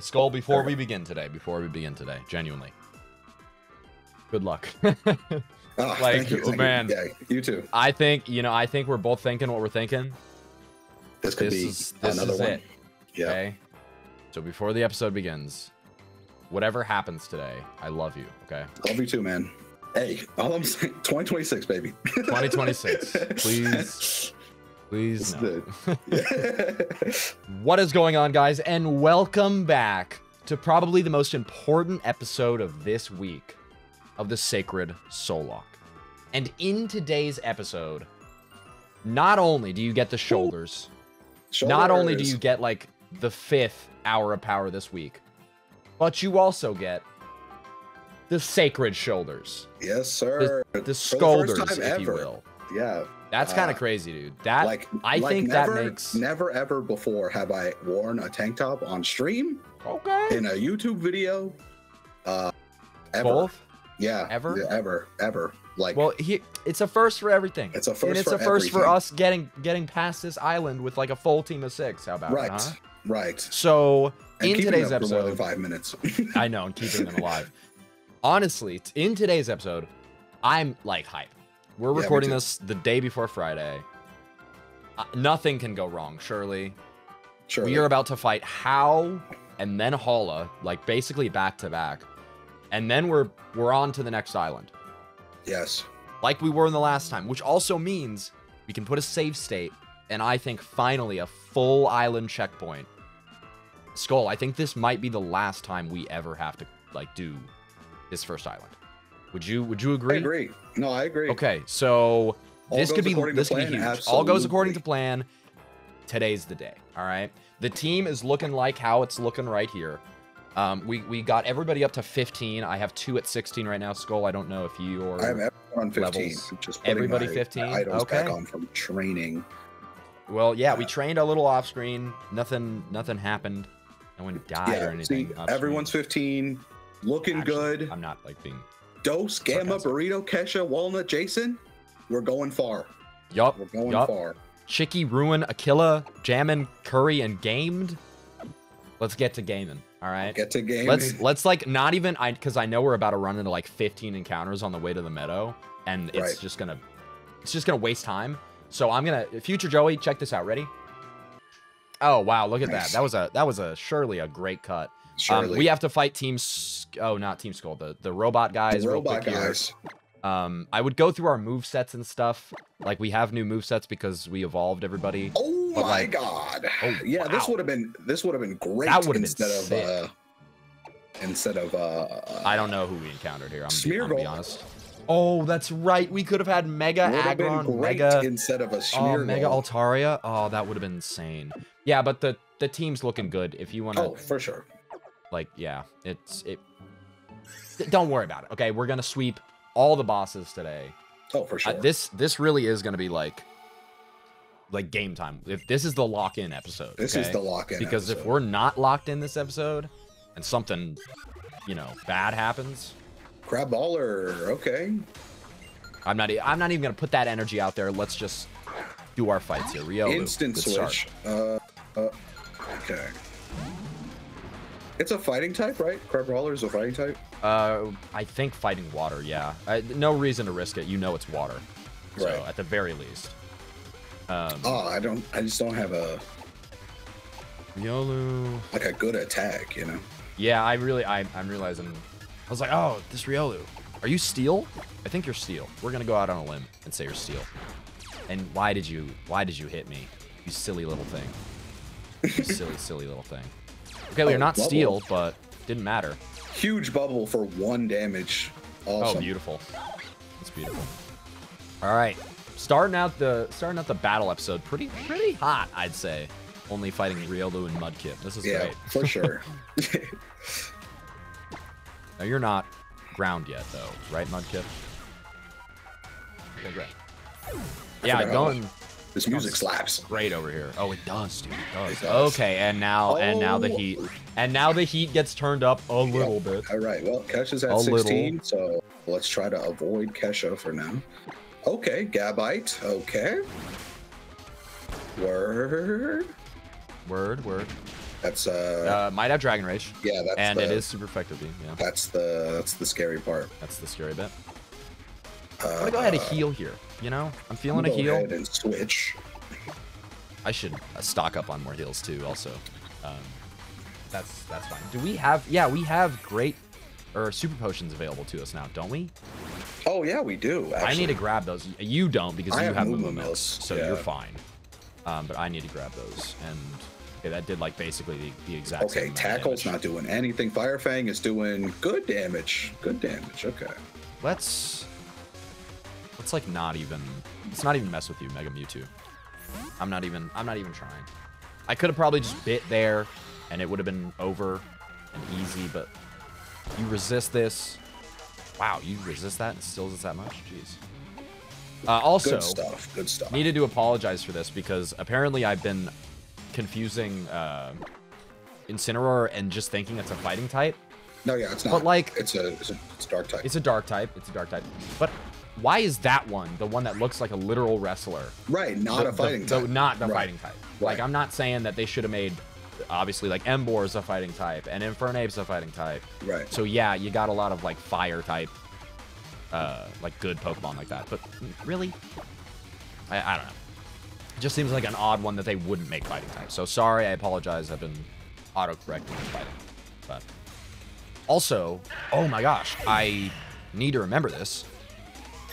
Skull, before we begin today, genuinely. Good luck. Oh, like, you. Man, yeah, you too. I think, you know, I think we're both thinking what we're thinking. This could be another one. It. Yeah. Okay? So before the episode begins, whatever happens today, I love you, okay? Love you too, man. Hey, all I'm saying, 2026, baby. 2026. Please. Please. No. What is going on, guys? And welcome back to probably the most important episode of this week of the Sacred Solok. And in today's episode, not only do you get the shoulders, not only do you get like the 5th hour of power this week, but you also get the sacred shoulders. Yes, sir. The scolders, if you will. Yeah. That's kind of crazy, dude. That, like, I think never, that makes... Never, ever before have I worn a tank top on stream. Okay. In a YouTube video. Ever. Both? Yeah. Ever? Yeah, ever. Ever. Like, well, it's a first for everything. It's a first for everything. And it's a first for us getting past this island with like a full team of 6. How about it, huh? Right. So, in today's episode... for more than 5 minutes. I know, and keeping them alive. Honestly, in today's episode, I'm like hype. We're recording this the day before Friday. Nothing can go wrong, surely. Sure. We are about to fight Hau and then Hala, like basically back to back. And then we're on to the next island. Yes. Like we were in the last time, which also means we can put a save state and I think finally a full island checkpoint. Skull, I think this might be the last time we ever have to like do this first island. Would you agree? I agree. No, I agree. Okay, so this could be huge. Absolutely. All goes according to plan. Today's the day. All right. The team is looking like how it's looking right here. We got everybody up to 15. I have 2 at 16 right now. Skull, I don't know if you or I'm on 15. Just everybody 15. Okay. Back on from training. Well, yeah, we trained a little off screen. Nothing happened. No one died or anything. See, everyone's 15. Looking good. I'm not like being Dose, Gamma, Burrito, Kesha, Walnut, Jason. We're going far. Yup. We're going far. Chicky, Ruin, Akilla, Jammin, Curry, and Gamed. Let's get to gaming. All right. Get to gaming. Let's like not even because I know we're about to run into like 15 encounters on the way to the meadow, and it's just gonna waste time. So I'm gonna future Joey, check this out. Ready? Oh wow, look at that. That was surely a great cut. We have to fight not Team Skull, the robot guys. The robot guys. I would go through our move sets and stuff. Like we have new move sets because we evolved everybody. Oh my god! Oh, yeah, wow. this would have been great. That would have been sick. Instead of I don't know who we encountered here. I'm gonna be honest. Oh, that's right. We could have had Mega Aggron, Mega instead of a Smeargle. Oh, Mega Altaria. Oh, that would have been insane. Yeah, but the team's looking good. If you want to. Oh, for sure. Like, yeah, don't worry about it. Okay, we're gonna sweep all the bosses today. Oh, for sure. This really is gonna be like game time. If this is the lock-in episode. This is the lock-in episode. Because if we're not locked in this episode and something, you know, bad happens. Crab baller, okay. I'm not even gonna put that energy out there. Let's just do our fights here. Riolu, instant switch. Okay. It's a fighting type, right? Crab Brawler is a fighting type? I think fighting water, yeah. No reason to risk it. You know it's water. So, right. At the very least. I just don't have a... Riolu... Like a good attack, you know? Yeah, I'm realizing... I was like, oh, this Riolu. Are you steel? I think you're steel. We're gonna go out on a limb and say you're steel. And why did you hit me? You silly little thing. You silly, silly little thing. Okay, we're not steel, but didn't matter. Huge bubble for 1 damage. Awesome. Oh, beautiful. It's beautiful. All right, starting out the battle episode pretty hot, I'd say. Only fighting Riolu and Mudkip. This is great. Yeah, for sure. Now you're not ground yet, though, right, Mudkip? Okay, great. Yeah, going. This music slaps. Great over here. Oh, it does, dude. It does. It does. Okay, and now the heat. And now the heat gets turned up a little bit. All right. Well, Kesha's at 16, so let's try to avoid Kesha for now. Okay, Gabite. Okay. Word. That's might have Dragon Rage. Yeah, that's and it is super effective. Yeah. That's the scary part. That's the scary bit. I'm gonna go ahead and heal here. You know, I'm feeling a heal. Go ahead and switch. I should stock up on more heals too. Also, that's fine. Do we have? Yeah, we have great or super potions available to us now, don't we? Oh yeah, we do. Actually. I need to grab those. You don't because you have movement mills, so yeah. You're fine. But I need to grab those and. Okay, that did like basically the exact same. Okay, Tackle's not doing anything. Fire Fang is doing good damage. Good damage. Okay. Let's like not even. Let's not even mess with you, Mega Mewtwo. I'm not even trying. I could have probably just bit there, and it would have been over and easy. But you resist this. Wow, you resist that and still does that much. Jeez. Also, good stuff. Good stuff. Needed to apologize for this because apparently I've been. Confusing Incineroar and just thinking it's a fighting type. No, yeah, it's not. But like, it's dark type. It's a dark type. It's a dark type. But why is that one the one that looks like a literal wrestler? Right, not a fighting type. So not the fighting type. Like I'm not saying that they should have made. Obviously, like Emboar is a fighting type and Infernape's a fighting type. Right. So yeah, you got a lot of like fire type, like good Pokemon like that. But really, I don't know. It just seems like an odd one that they wouldn't make fighting type. So sorry, I apologize. I've been auto-correcting fighting. But also, oh my gosh, I need to remember this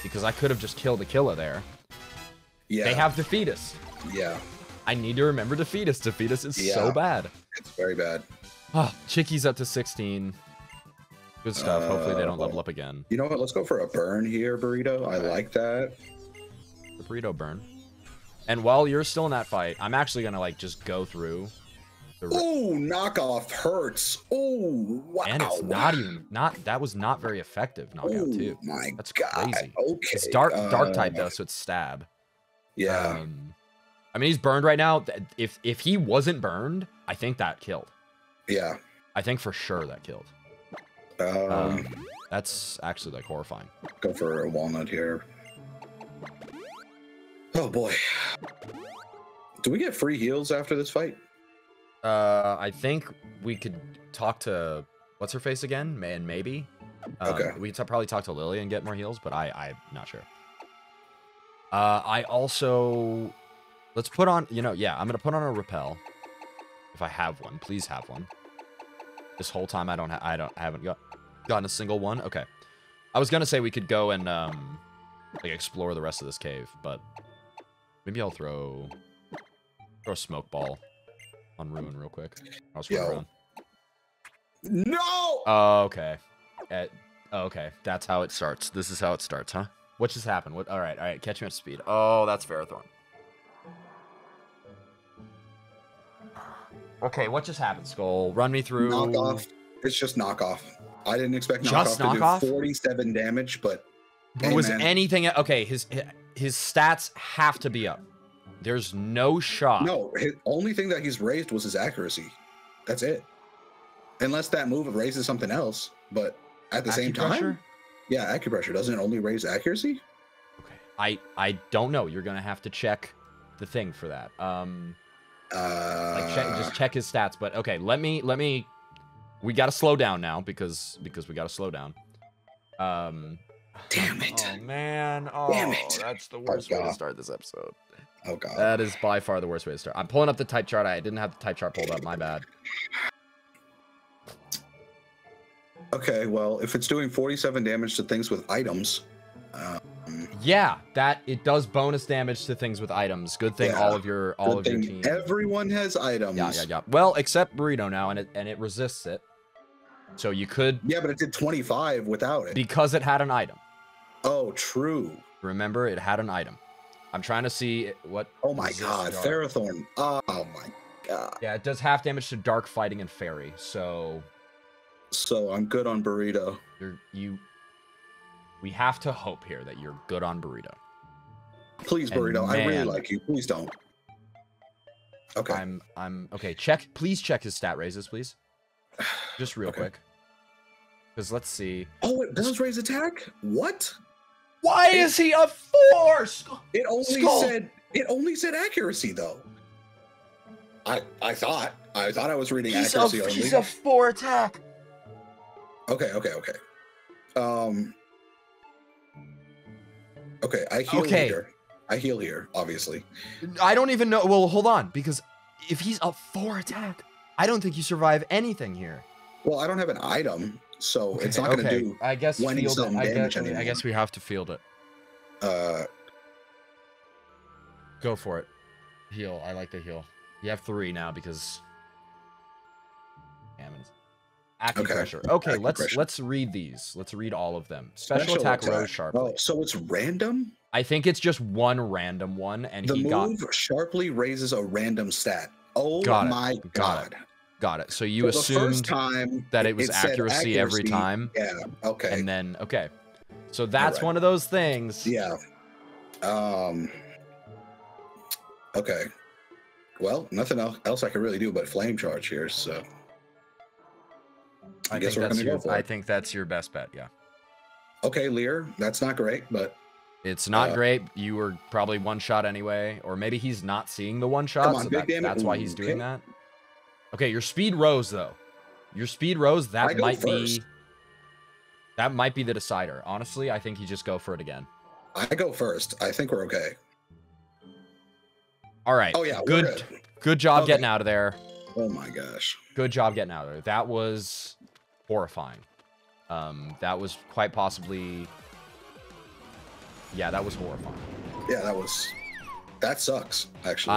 because I could have just killed Akilla there. Yeah. They have Defeatus. Yeah. I need to remember Defeatus. Defeatus is so bad. It's very bad. Oh, Chiki's up to 16. Good stuff. Hopefully they don't level up again. You know what? Let's go for a burn here, Burrito. Okay. I like that. The Burrito burn. And while you're still in that fight, I'm actually gonna like just go through. Ooh, knockoff hurts. Ooh, wow. And it's not even that was not very effective knockout too. My that's God. Crazy. Okay. It's dark type though, so it's stab. Yeah. I mean he's burned right now. If he wasn't burned, I think that killed. Yeah. I think for sure that killed. That's actually like horrifying. Go for a walnut here. Oh boy. Do we get free heals after this fight? I think we could talk to what's her face again? Man, maybe. Okay. We could probably talk to Lily and get more heals, but I'm not sure. I also let's put on, you know, yeah, I'm gonna put on a repel. If I have one, please have one. This whole time I haven't gotten a single one. Okay. I was gonna say we could go and like explore the rest of this cave, but maybe I'll throw a smoke ball on Ruin real quick. I'll swing around. No! Oh, okay. Okay. That's how it starts. This is how it starts, huh? What just happened? What? All right. Catch me at speed. Oh, that's Ferrothorn. Okay, what just happened, Skull? Run me through. Knockoff. It's just knockoff. I didn't expect knockoff to do 47 damage, but... Hey, was man. Anything... Okay, his stats have to be up. There's no shot. No, the only thing that he's raised was his accuracy. That's it. Unless that move raises something else, but at the same time, yeah, acupressure doesn't only raise accuracy. Okay, I don't know. You're gonna have to check the thing for that. Like just check his stats. But okay, let me. We gotta slow down now because we gotta slow down. Damn it. Oh, man. Oh, damn it. That's the worst way to start this episode. Oh, God. That is by far the worst way to start. I'm pulling up the type chart. I didn't have the type chart pulled up. My bad. Okay, well, if it's doing 47 damage to things with items. Yeah, that it does bonus damage to things with items. Good thing all of your team. Everyone has items. Yeah. Well, except Burrito now, and it resists it. So you could... Yeah, but it did 25 without it. Because it had an item. Oh, true. Remember, it had an item. I'm trying to see what... Oh my God, Ferrothorn. Oh my God. Yeah, it does half damage to Dark, Fighting, and Fairy, so... So I'm good on Burrito. We have to hope here that you're good on Burrito. Please, Burrito, man, I really like you. Please don't. Okay. Okay, check. Please check his stat raises, please. Just real quick, because let's see. Oh, it does raise attack. What? Why is he a four? It only said accuracy though. I thought I thought I was reading accuracy only. He's a 4-attack. Okay. Okay, I heal here. I heal here, obviously. I don't even know. Well, hold on, because if he's up 4-attack, I don't think you survive anything here. Well, I don't have an item, so it's not going to do. I guess field it. I guess we have to field it. Go for it. Heal. I like the heal. You have 3 now because. Acupressure. Okay, let's read these. Let's read all of them. Special attack. Rose Sharply. Oh, so it's random? I think it's just one random one, and the move Sharply raises a random stat. Oh my god. Got it. So you assumed that it was accuracy every time. Yeah. Okay. And then so that's one of those things. Yeah. Okay. Well, nothing else I can really do but flame charge here, so I guess we're gonna go for it. I think that's your best bet, yeah. Okay, Lear, that's not great, but it's not great. You were probably one shot anyway, or maybe he's not seeing the one shot, so that's why he's doing that. Okay, your speed rose though. Your speed rose, that might be the decider. Honestly, I think you just go for it again. I go first. I think we're okay. All right. Oh yeah. Good job getting out of there. Oh my gosh. Good job getting out of there. That was horrifying. That was quite possibly. Yeah, that was horrifying. Yeah, that was. That sucks. Actually.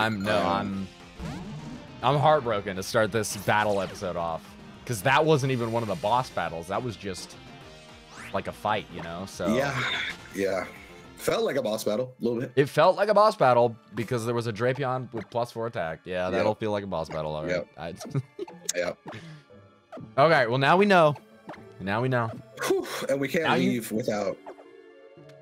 I'm heartbroken to start this battle episode off because that wasn't even one of the boss battles. That was just like a fight, you know. So. Yeah. Yeah. Felt like a boss battle, a little bit. It felt like a boss battle because there was a Drapion with +4 attack. Yeah, that'll feel like a boss battle. All right. Okay, well, now we know. Now we know. Whew, and we can't leave without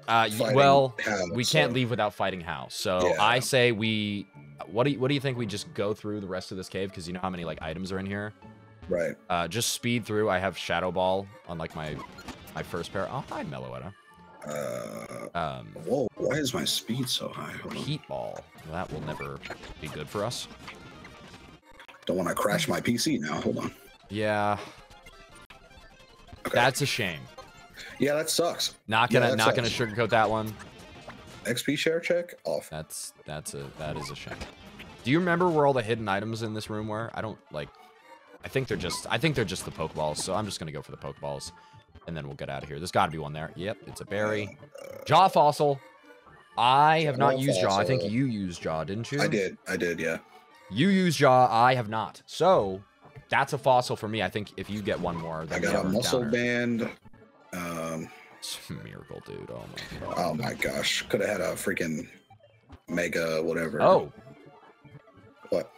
fighting Hau, we can't leave without fighting Hau. So I say we... What do you think we just go through the rest of this cave? Because you know how many, like, items are in here? Right. Just speed through. I have Shadow Ball on, like, my first pair. Oh, hi, Meloetta. Whoa, why is my speed so high? Heat Ball. Well, that will never be good for us. Don't want to crash my PC now. Hold on. Yeah. Okay. That's a shame. Yeah, that sucks. Not gonna sugarcoat that one. XP share check off. That is a shame. Do you remember where all the hidden items in this room were? I don't like. I think they're just the Pokeballs. So I'm just gonna go for the Pokeballs. And then we'll get out of here. There's got to be one there. Yep, it's a berry. Jaw fossil. I have not used Jaw. I think you used Jaw, didn't you? I did, yeah. You used Jaw. I have not. So that's a fossil for me. I think if you get one more, then I got a muscle band. It's a miracle, dude. Oh my god. Oh my gosh. Could have had a freaking mega whatever. Oh. What?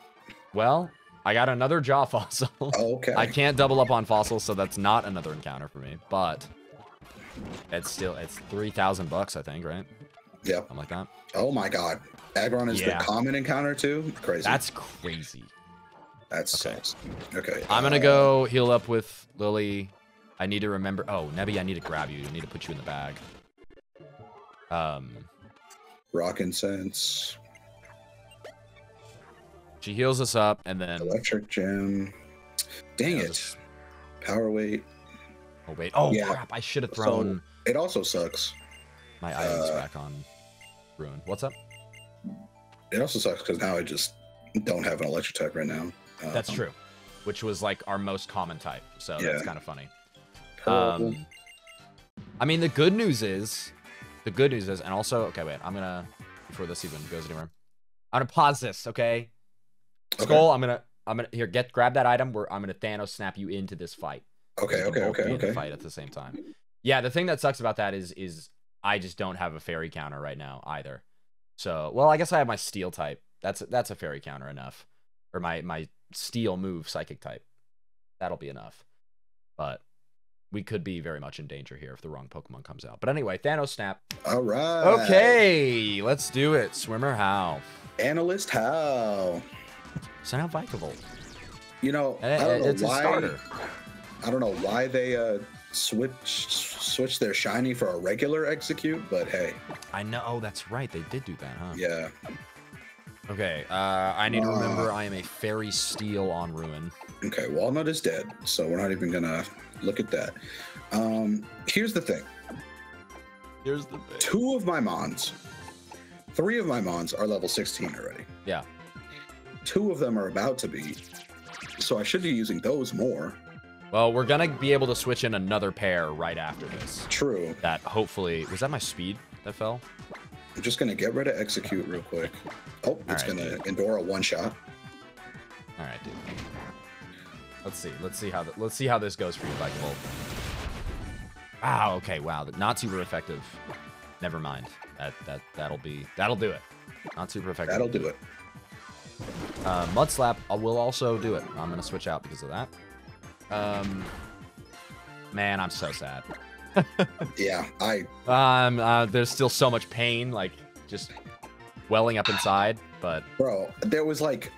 Well. I got another Jaw fossil. Oh, okay. I can't double up on fossils, so that's not another encounter for me. But it's still $3,000 bucks, I think, right? Yeah. Something like that. Oh my god, Aggron is the common encounter too. Crazy. That's crazy. That's okay. I'm gonna go heal up with Lily. I need to remember. Oh, Nebby, I need to grab you. I need to put you in the bag. Rock incense. She heals us up, and then... Electric Gem. Dang it. Power Weight. Oh, wait. Oh, crap. I should have thrown... So it also sucks. My item's back on Ruin. What's up? It also sucks, because now I just don't have an electric type right now. That's true. Which was, like, our most common type. So that's kind of funny. I mean, the good news is... And also... Okay, wait. I'm going to... Before this even goes anywhere. I'm going to pause this, okay? Skull, I'm gonna here grab that item. I'm gonna Thanos snap you into this fight. Okay. Fight at the same time. Yeah, the thing that sucks about that is I just don't have a fairy counter right now either. So I guess I have my steel type. That's a fairy counter enough, or my steel move psychic type. That'll be enough. But we could be very much in danger here if the wrong Pokemon comes out. But anyway, Thanos snap. All right. Okay, let's do it. Swimmer Hau. Analyst Hau. Sound bikeable. You know, I don't know why they switched their shiny for a regular execute, but hey. I know. Oh, that's right. They did do that, huh? Yeah. Okay, I need to remember I am a Fairy Steel on Ruin. Okay, Walnut is dead, so we're not even gonna look at that. Here's the thing. Here's the thing. Two of my Mons, three of my Mons are level 16 already. Yeah. Two of them are about to be, so I should be using those more. Well, we're gonna be able to switch in another pair right after this. True. That hopefully, was that my speed that fell? I'm just gonna get rid of Execute real quick. Oh, it's gonna endure a one shot. All right, dude. Let's see how this goes for you, Black Bolt. Wow. Okay. Wow. Not super effective. Never mind. That'll do it. Not super effective. That'll do it. Mud Slap will also do it. I'm gonna switch out because of that. Man, I'm so sad. Yeah, there's still so much pain, like, just welling up inside, but... Bro, there was like...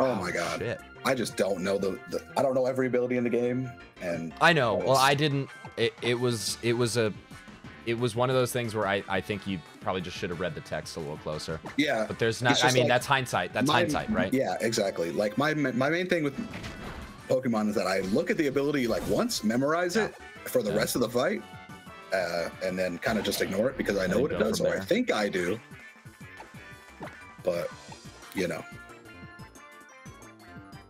Oh, my God. Shit. I just don't know the... I don't know every ability in the game, and... I know. Well, I didn't... It was one of those things where I think you probably just should have read the text a little closer. Yeah. But there's not... I mean, like, that's hindsight. That's hindsight, right? Yeah, exactly. Like, my main thing with Pokemon is that I look at the ability, like, once, memorize it, for the rest of the fight, and then kind of just ignore it because I know what it does, or I think I do. But, you know.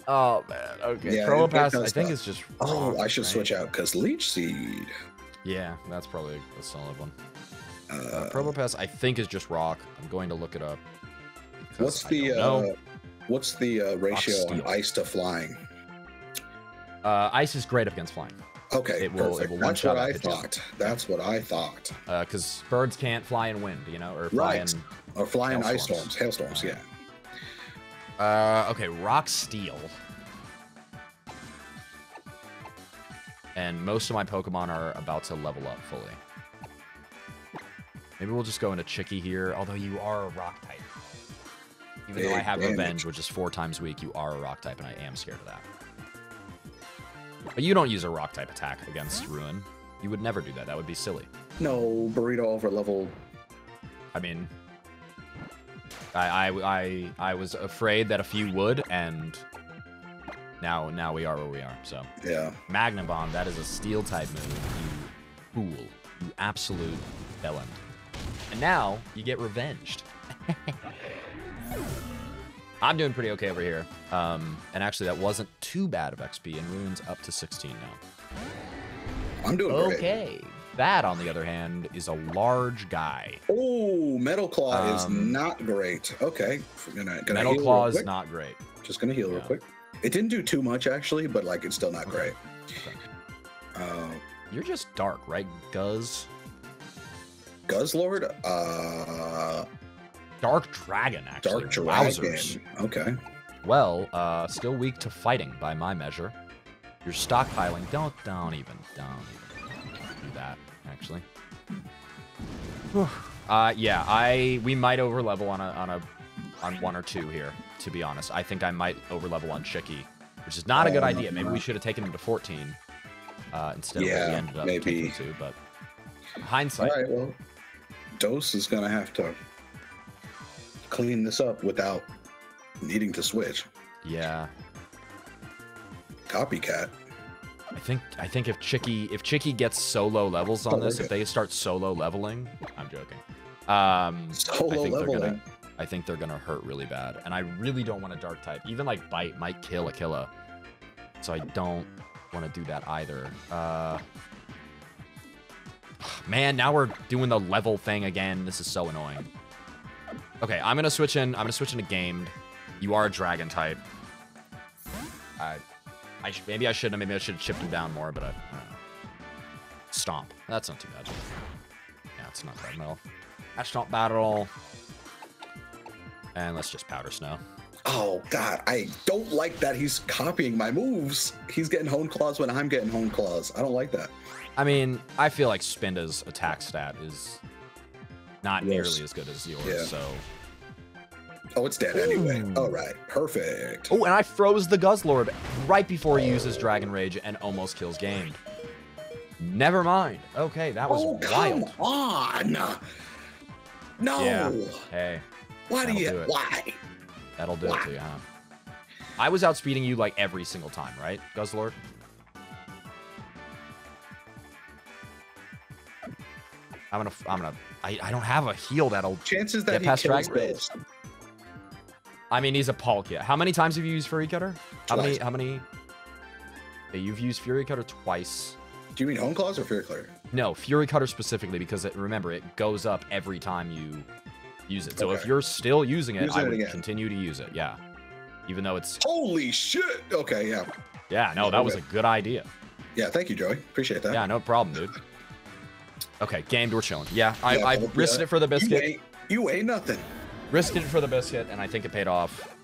Oh, man. Okay. Yeah, Probopass, I think it's just... Oh, I should switch out because Leech Seed. Yeah, that's probably a solid one. Probopass, I think, is just Rock. I'm going to look it up. What's the ratio on Ice to Flying? Ice is great against Flying. Okay, it will that's what I thought. That's what I thought. Because birds can't fly in wind, you know, or fly in... Or fly in ice storms, hailstorms, yeah. Okay, Rock Steel. And most of my Pokemon are about to level up fully. Maybe we'll just go into Chicky here, although you are a Rock type. Even though I have Revenge, which is 4 times a week, you are a Rock type, and I am scared of that. But you don't use a Rock-type attack against Ruin. You would never do that. That would be silly. No, Burrito over level... I mean... I was afraid that a few would, and... Now we are where we are, so... Yeah. Magnabomb, that is a Steel-type move. You fool. You absolute bellend. And now, you get revenged. I'm doing pretty okay over here. And actually, that wasn't too bad of XP, and Ruin's up to 16 now. I'm doing great. Okay. That, on the other hand, is a large guy. Oh, Metal Claw is not great. Okay. Metal Claw is not great. Just going to heal real quick. It didn't do too much, actually, but, like, it's still not great. Okay. You're just dark, right, Guzz? Guzzlord? Dark Dragon, actually. Dark Dragon. Wowzers. Okay. Well, still weak to fighting by my measure. You're stockpiling. Don't even do that, actually. Yeah, we might overlevel on one or two here, to be honest. I think I might overlevel on Chicky, which is not a good idea. Maybe we should have taken him to 14 instead of what we ended up taking to, but hindsight. All right, well, Dose is gonna have to clean this up without needing to switch. Yeah. Copycat. I think if Chicky gets solo levels on this, if they start solo leveling, I'm joking. Solo leveling. I think they're gonna hurt really bad, and I really don't want a dark type. Even like Bite might kill Akilla, so I don't want to do that either. Man, now we're doing the level thing again. This is so annoying. Okay, I'm gonna switch into Gamed. You are a dragon type. Maybe I should have chipped him down more, but I don't know. Stomp. That's not too bad. Yeah, it's not bad at all. That's not bad at all. And let's just Powder Snow. Oh, God, I don't like that he's copying my moves. He's getting Hone Claws when I'm getting Hone Claws. I don't like that. I mean, I feel like Spinda's attack stat is... not nearly as good as yours, so... Oh, it's dead anyway. All right, perfect. Oh, and I froze the Guzzlord right before he uses Dragon Rage and almost kills Game. Never mind. Okay, that was wild. Come on! No! Yeah. Hey. Why do you... Why? That'll do it to you, huh? I was outspeeding you like every single time, right, Guzzlord? I don't have a heal that'll chances that he kills Rose. I mean, he's a Palkia. How many times have you used Fury Cutter? How many? Yeah, you've used Fury Cutter twice. Do you mean Hone Claws or Fury Cutter? No, Fury Cutter specifically, because it, remember, it goes up every time you use it. So okay. If you're still using it, I would continue to use it. Yeah. Even though it's... Holy shit! Okay, yeah. Yeah, no, that was a good idea. Yeah, thank you, Joey. Appreciate that. Yeah, no problem, dude. Okay, gamed, we're chilling. Yeah, I risked it for the biscuit. You ain't nothing. Risked it for the biscuit, and I think it paid off.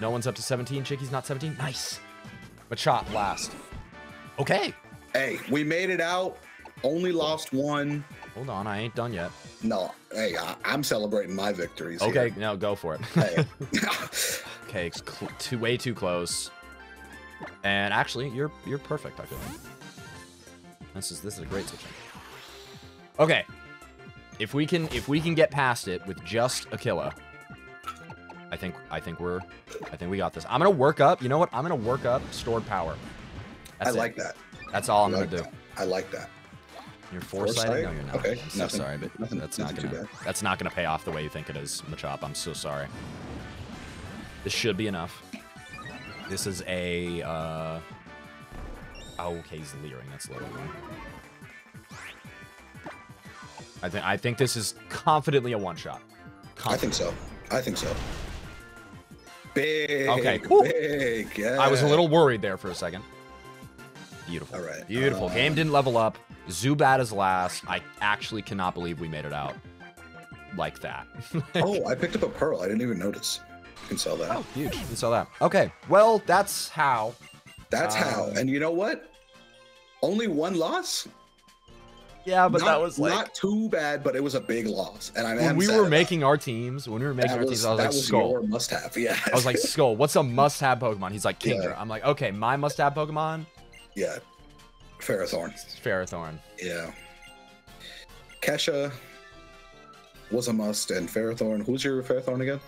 No one's up to 17. Chicky's not 17. Nice. Machop last. Okay. Hey, we made it out. Only lost one. Hold on, I ain't done yet. No, hey, I'm celebrating my victories. Okay, here. No, go for it. Hey. Okay, way too close. And actually, you're perfect. I feel like this is a great switch. Okay, if we can get past it with just Akilla, I think we got this. I'm gonna work up. You know what? I'm gonna work up stored power. That's it. Like that. That's all I'm gonna do. I like that. You're foresighted? No, you're not. Okay. I'm so sorry, but that's not gonna pay off the way you think it is, Machop. I'm so sorry. This should be enough. This is a okay, he's leering. That's level one. I think this is confidently a one shot. I think so. I think so. Big. Okay. Big. Yeah. I was a little worried there for a second. Beautiful. All right. Beautiful. Game didn't level up. Zubat is last. I actually cannot believe we made it out like that. Oh, I picked up a pearl. I didn't even notice. You can sell that. Oh, huge. You can sell that. Okay. Well, that's Hau. That's Hau. And you know what? Only one loss? Yeah, but that was like... Not too bad, but it was a big loss. And I when we were making our teams, I was like, Skull. That was your must-have, yeah. I was like, Skull, what's a must-have Pokemon? He's like, Kingdra. Yeah. I'm like, okay, my must-have Pokemon... Yeah. Ferrothorn. Ferrothorn. Yeah. Kesha was a must, and Ferrothorn... Who's your Ferrothorn again?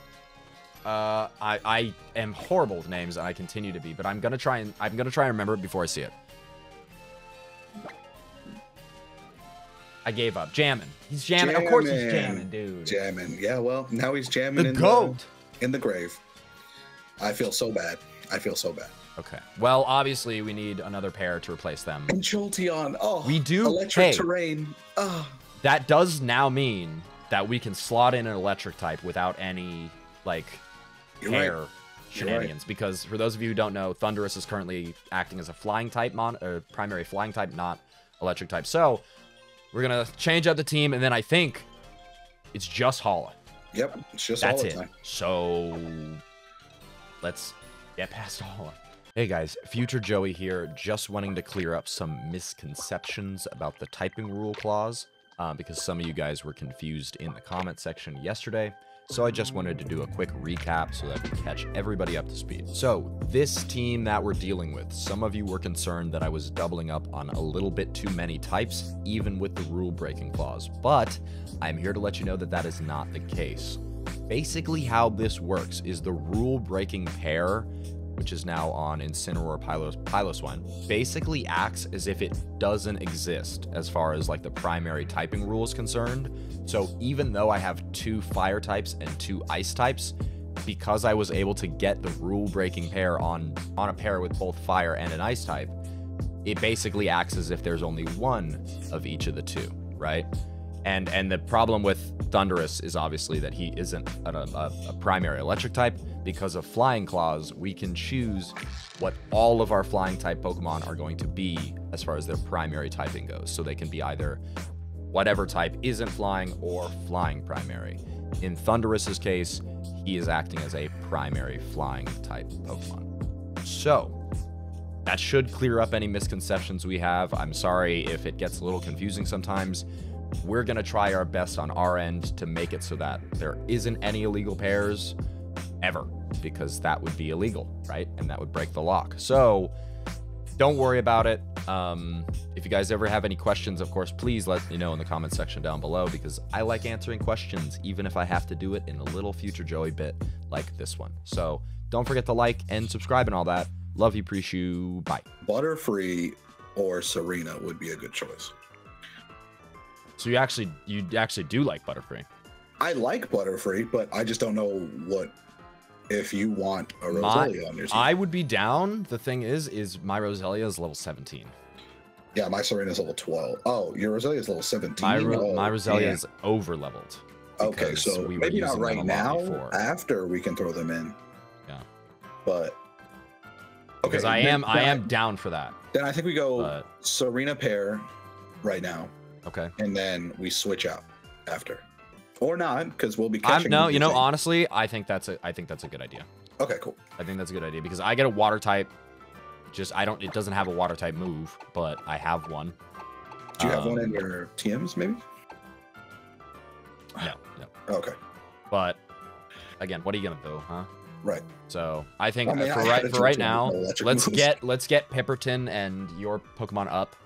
I am horrible with names, and I continue to be, but I'm gonna try and remember it before I see it. I gave up. Jammin'. He's jammin'. Jammin'. Of course he's jammin', dude. Jammin'. Yeah, well, now he's jammin' the goat. In the grave. I feel so bad. I feel so bad. Okay. Well, obviously, we need another pair to replace them. And Jolteon. Oh, we do. Electric terrain. Oh. That does now mean that we can slot in an electric type without any, like, pair shenanigans. Right. Because for those of you who don't know, Thundurus is currently acting as a flying type, primary flying type, not electric type. So... We're going to change up the team, and then I think it's just Hala. Yep, it's just Hala. That's it. So let's get past Hala. Hey, guys. Future Joey here, just wanting to clear up some misconceptions about the typing rule clause, because some of you guys were confused in the comment section yesterday. So I just wanted to do a quick recap so that I can catch everybody up to speed. So this team that we're dealing with, some of you were concerned that I was doubling up on a little bit too many types, even with the rule breaking clause. But I'm here to let you know that that is not the case. Basically how this works is the rule breaking pair, which is now on Incineroar Piloswine, basically acts as if it doesn't exist as far as like the primary typing rule is concerned. So even though I have two fire types and two ice types, because I was able to get the rule breaking pair on a pair with both fire and an ice type, it basically acts as if there's only one of each of the two, right? And the problem with Thundurus is obviously that he isn't a primary electric type. Because of Flying Claws, we can choose what all of our flying type Pokemon are going to be as far as their primary typing goes. So they can be either whatever type isn't flying or flying primary. In Thundurus's case, he is acting as a primary flying type Pokemon. So that should clear up any misconceptions we have. I'm sorry if it gets a little confusing sometimes. We're going to try our best on our end to make it so that there isn't any illegal pairs ever, because that would be illegal, right? And that would break the lock. So don't worry about it. If you guys ever have any questions, of course, please let me know in the comment section down below, because I like answering questions, even if I have to do it in a little future Joey bit like this one. So don't forget to like and subscribe and all that. Love you, appreciate you. Bye. Butterfree or Serena would be a good choice. So you actually do like Butterfree. I like Butterfree, but I just don't know what. If you want a Roselia on your team, I would be down. The thing is my Roselia is level 17. Yeah, my Serena is level 12. Oh, your Roselia is level 17. My Roselia is over leveled. Okay, so we maybe not right now. After we can throw them in. Yeah, but because okay, I am down for that. Then I think we go Serena pair right now. Okay, and then we switch out after. Or not, because we'll be catching. No, you know, honestly, I think that's a good idea. Okay, cool. I think that's a good idea because I get a water type. Just it doesn't have a water type move, but I have one. Do you have one in your TMs, maybe? No, no. Okay. But again, what are you gonna do, huh? Right. So I think for right now, let's get Pipperton and your Pokemon up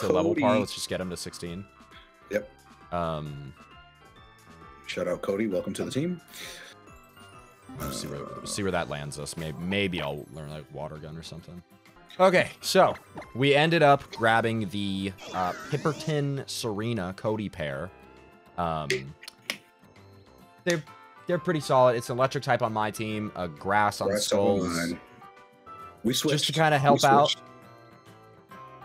to level par. Let's just get him to 16. Yep. Shout out Cody, welcome to the team. See where that lands us. Maybe I'll learn like water gun or something. Okay, so we ended up grabbing the Pipperton Serena Cody pair. They're pretty solid. It's an electric type on my team, a grass on Skulls. We switched just to kind of help out.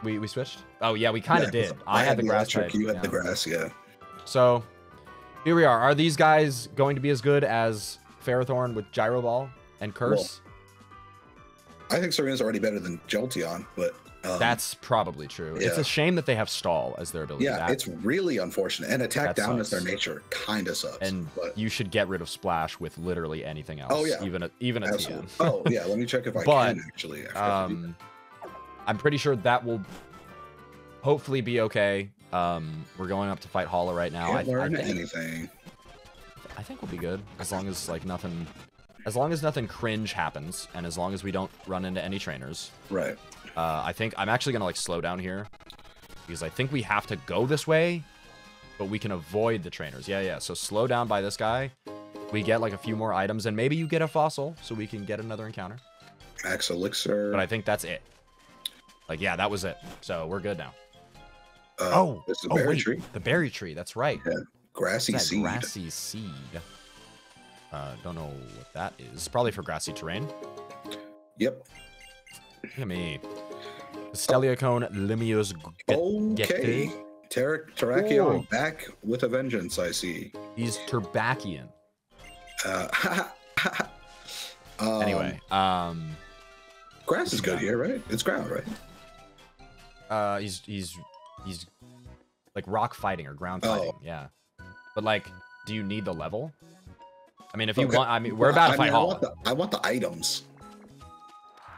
We switched. Oh yeah, we kind of did. I had the grass type. You had the grass, yeah. So. Here we are. Are these guys going to be as good as Ferrothorn with Gyro Ball and Curse? Well, I think Serena's already better than Jolteon, but... that's probably true. Yeah. It's a shame that they have Stall as their ability. Yeah, it's really unfortunate. And Attack Down as their nature kind of sucks. And you should get rid of Splash with literally anything else. Oh, yeah. Even a TM. Oh, yeah. Let me check if I can, actually. I'm pretty sure that will hopefully be okay. We're going up to fight Hala right now. I think we'll be good as long as like nothing, as long as nothing cringe happens, and as long as we don't run into any trainers. Right. I think I'm actually gonna like slow down here because I think we have to go this way, but we can avoid the trainers. Yeah, yeah. So slow down by this guy. We get like a few more items, and maybe you get a fossil, so we can get another encounter. Axe Elixir. But I think that's it. Like yeah, that was it. So we're good now. Wait, the berry tree. That's right. Yeah. Grassy seed. Don't know what that is. Probably for grassy terrain. Yep. Look at me. Steliocone, Limios. Okay. Terrakion back with a vengeance. I see. He's Terbakion. Anyway. Grass is good here, right? It's ground, right? He's like rock fighting or ground fighting, yeah. But like, do you need the level? I mean, if you want, I mean, we're about to fight Hala. I want the items.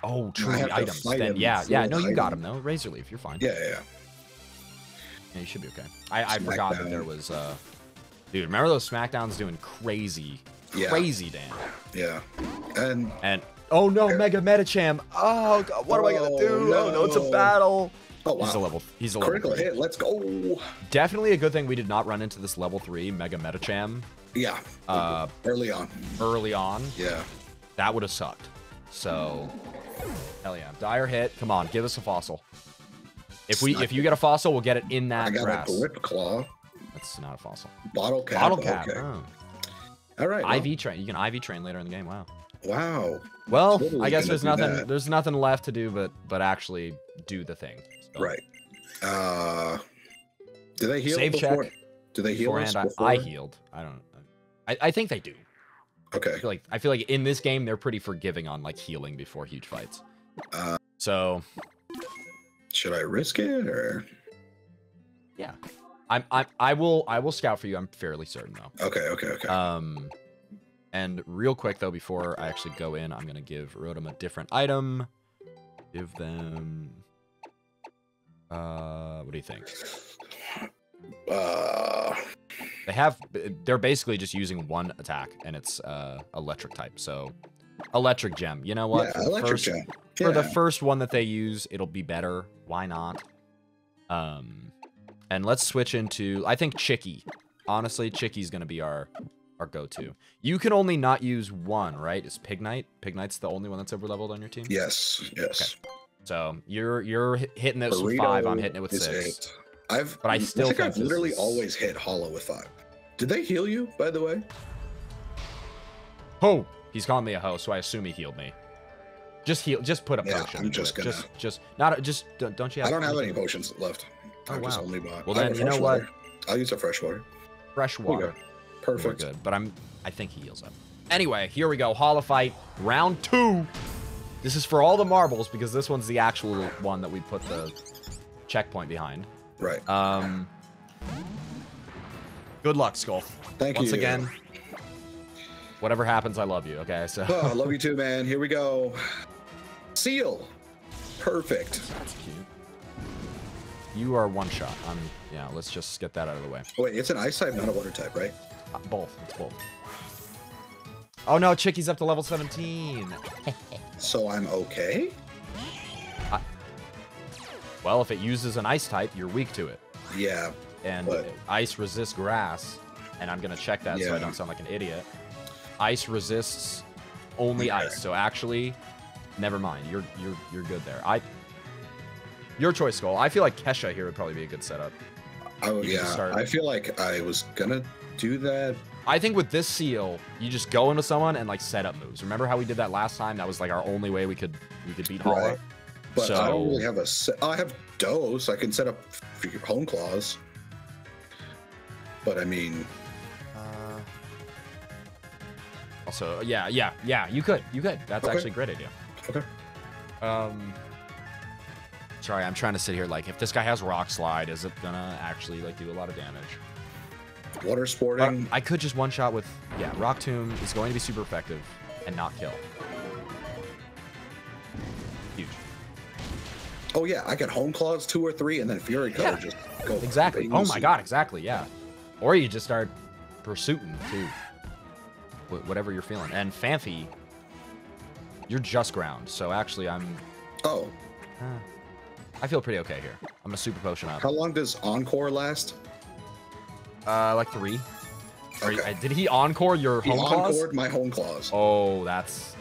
Oh, true, items. Then, yeah. No, you got him though. Razor Leaf, you're fine. Yeah. Yeah, you should be okay. I forgot that there was. Dude, remember those Smackdowns doing crazy damage? Yeah. And oh no, Mega Medicham. Oh God, what am I gonna do? No. Oh no, it's a battle. Oh, wow. He's a level critical hit. Let's go. Definitely a good thing we did not run into this level 3 Mega Medicham. Yeah. Early on. Yeah. That would have sucked. So, hell yeah. Dire hit. Come on, give us a fossil. If you get a fossil, we'll get it in that grass. I got a grip claw. That's not a fossil. Bottle cap. Okay. Oh. All right. Well. IV train. You can IV train later in the game. Wow. Well, totally I guess there's nothing left to do but actually do the thing. Right. Do they heal? Save before? Check. Do they heal? I healed. I don't. I think they do. Okay. I feel like in this game they're pretty forgiving on like healing before huge fights. So. Should I risk it or? Yeah. I will scout for you. I'm fairly certain though. Okay. And real quick though, before I actually go in, I'm gonna give Rotom a different item. Give them. What do you think? They're basically just using one attack and it's electric type. So Electric Gem. You know what? Yeah, Electric Gem. Yeah. For the first one that they use, it'll be better. Why not? And let's switch into, I think, Chicky. Honestly, Chicky's going to be our go-to. You can only not use one, right? Is Pignite? Pignite's the only one that's over-leveled on your team? Yes, yes. Okay. So you're hitting this with 5. I'm hitting it with 6. I think I've literally always hit Hala with 5. Did they heal you, by the way? Ho! He's calling me a hoe, so I assume he healed me. Just put a potion. Yeah, I'm just gonna. Don't you have? I don't have any potions left. Oh, wow. Only well, then you know what? I'll use a fresh water. Fresh water. Perfect. We're good. But I think he heals up. Anyway, here we go. Hala fight round 2. This is for all the marbles because this one's the actual one that we put the checkpoint behind. Right. Good luck, Skull. Thank you once again. Whatever happens, I love you, okay? So. Oh, I love you too, man. Here we go. Seal. Perfect. That's cute. You are one shot. Yeah, let's just get that out of the way. Oh, wait, it's an ice type, not a water type, right? Both. It's both. Oh, no, Chicky's up to level 17. So I'm okay? Well, if it uses an ice type, you're weak to it. Yeah. And ice resists grass, and I'm going to check that so I don't sound like an idiot. Ice resists only ice, so actually, never mind. You're good there. Your choice, Skull. I feel like Kesha here would probably be a good setup. Oh yeah, I feel like I was gonna do that. I think with this seal, you just go into someone and like set up moves. Remember how we did that last time? That was like our only way we could beat Hala. Right. But so, I don't really have a set. Oh, I have Doze. I can set up Hone Claws. But I mean. Also, yeah, you could. That's actually a great idea. Okay. Sorry, I'm trying to sit here, like, if this guy has Rock Slide, is it gonna actually, like, do a lot of damage? Water Sporting. I could just one-shot with, yeah, Rock Tomb is going to be super effective and not kill. Huge. Oh, yeah, I got Hone Claws 2 or 3, and then Fury Cutter just go. Exactly. Oh, my God, exactly, yeah. Or you just start pursuing, too. Whatever you're feeling. And Fanfi, you're just ground. So actually, I'm... Oh. I feel pretty okay here. I'm a super potion up. How long does Encore last? Like 3. Okay. Did he Encore your Hone Claws? He Encored my Hone Claws. Oh, that's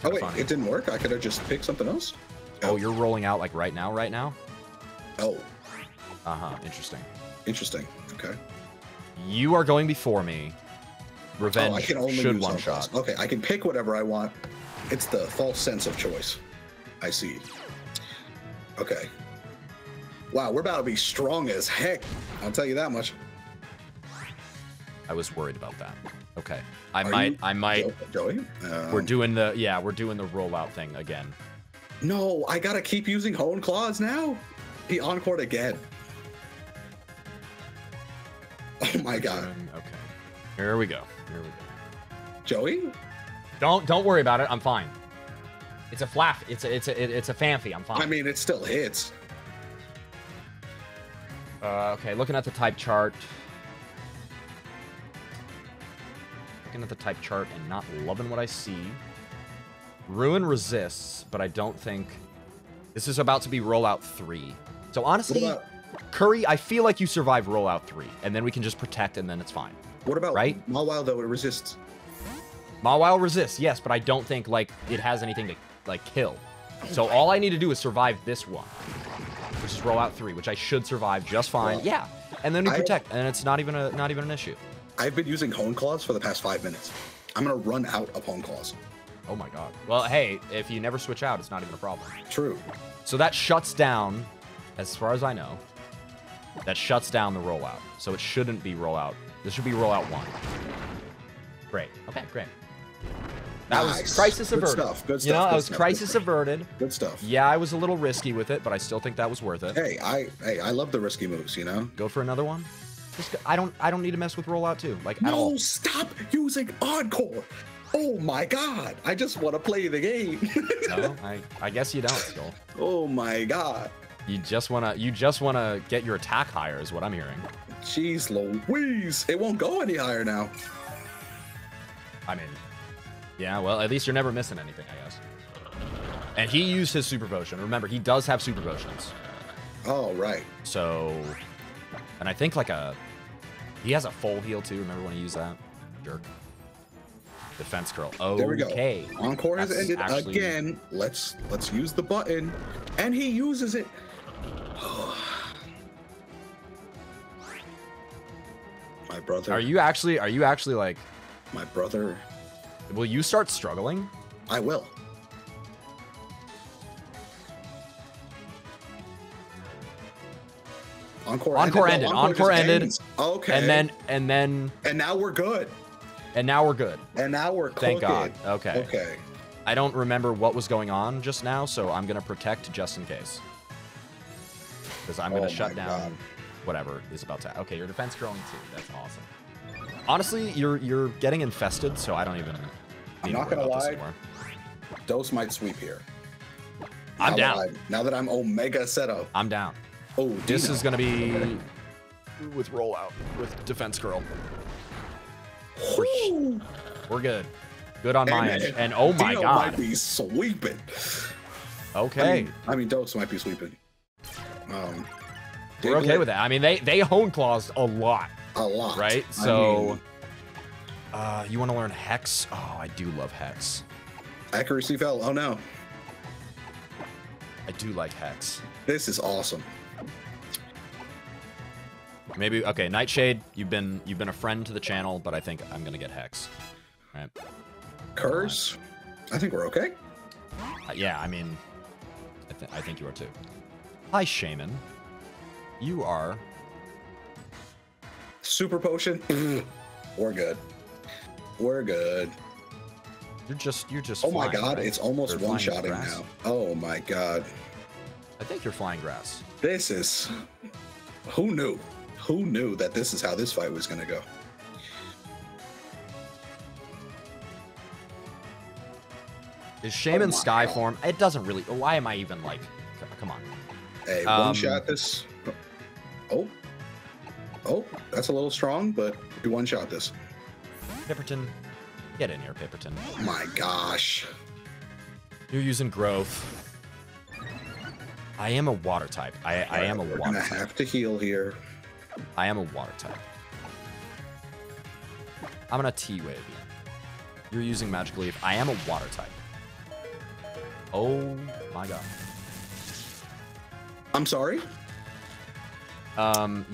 kind of funny. It didn't work? I could have just picked something else? Oh, you're rolling out like right now? Oh. Uh-huh. Interesting. Okay. You are going before me. Revenge should one-shot. Okay, I can pick whatever I want. It's the false sense of choice. I see. Okay. Wow, we're about to be strong as heck. I'll tell you that much. I was worried about that. Okay. I might. Joey? We're doing the rollout thing again. No, I gotta keep using Hone Claws now. He encored again. Oh my God. Okay. Here we go. Joey? Don't worry about it. I'm fine. It's a flaff. It's a Fanfi. I'm fine. I mean, it still hits. Okay, looking at the type chart and not loving what I see. Ruin resists, but I don't think this is about to be rollout 3. So honestly, Curry, I feel like you survive rollout 3, and then we can just protect, and then it's fine. What about Mawile, though? It resists. Mawile resists, yes, but I don't think, like, it has anything to, like, kill. So all I need to do is survive this one, which is rollout 3, which I should survive just fine. Well, yeah, and then we protect, and it's not even an issue. I've been using Hone Claws for the past 5 minutes. I'm going to run out of Hone Claws. Oh, my God. Well, hey, if you never switch out, it's not even a problem. True. So that shuts down, as far as I know, that shuts down the rollout. So it shouldn't be rollout. This should be rollout 1. Great. Okay, great. That was crisis averted. Good stuff. Yeah, I was a little risky with it, but I still think that was worth it. Hey, I love the risky moves, you know? Go for another one. Just go, I don't need to mess with rollout 2. Like, at all. Stop using Encore. Oh my God. I just want to play the game. No, I guess you don't, Skull. Oh my God. You just wanna get your attack higher is what I'm hearing. Jeez Louise. It won't go any higher now. I mean, Yeah, well, at least you're never missing anything, I guess. And he used his Super Potion. Remember, he does have Super Potions. Oh, right. So, and I think like a, he has a full heal too. Remember when he used that? Jerk. Defense curl. Oh, there we go. Okay. Encore has ended actually... again. Let's use the button, and he uses it. My brother. Are you actually like? My brother. Will you start struggling? I will. Encore ended. Okay. And now we're good. And now we're cooking. Thank God. Okay. Okay. I don't remember what was going on just now, so I'm gonna protect just in case. Because I'm gonna shut down whatever is about to. Okay, your defense growing too. That's awesome. Honestly, you're getting infested, so I don't even. I'm not gonna lie. Dose might sweep here. I'm down. Now that I'm Omega setup. I'm down. Oh, this is going to be with rollout, with defense curl. We're good. Good on my end. And oh my God. Dino might be sweeping. Okay. I mean Dokes might be sweeping. We're okay with that. I mean, they Hone Claws a lot. A lot. Right? So, I mean, you want to learn Hex? Oh, I do love Hex. Accuracy fell. Oh, no. I do like Hex. This is awesome. Maybe okay, Nightshade. You've been a friend to the channel, but I think I'm gonna get Hex. All right. Curse. I think we're okay. Yeah, I mean, I think you are too. Hi, Shaymin. You are. Super Potion. We're good. We're good. You're just. Oh my God! Right? It's almost one-shotting now. Oh my God. I think you're flying grass. This is. Who knew? Who knew that this is how this fight was going to go? Is Shaymin's Sky form? It doesn't really. Why am I even like? Come on. Hey, one shot this. Oh, that's a little strong, but you one shot this. Pipperton, get in here, Pipperton. Oh my gosh. You're using growth. I am a water type. I am a water type. I have to heal here. I am a water type. I'm gonna T-wave. You're using Magic Leaf. I am a water type. Oh my God. I'm sorry?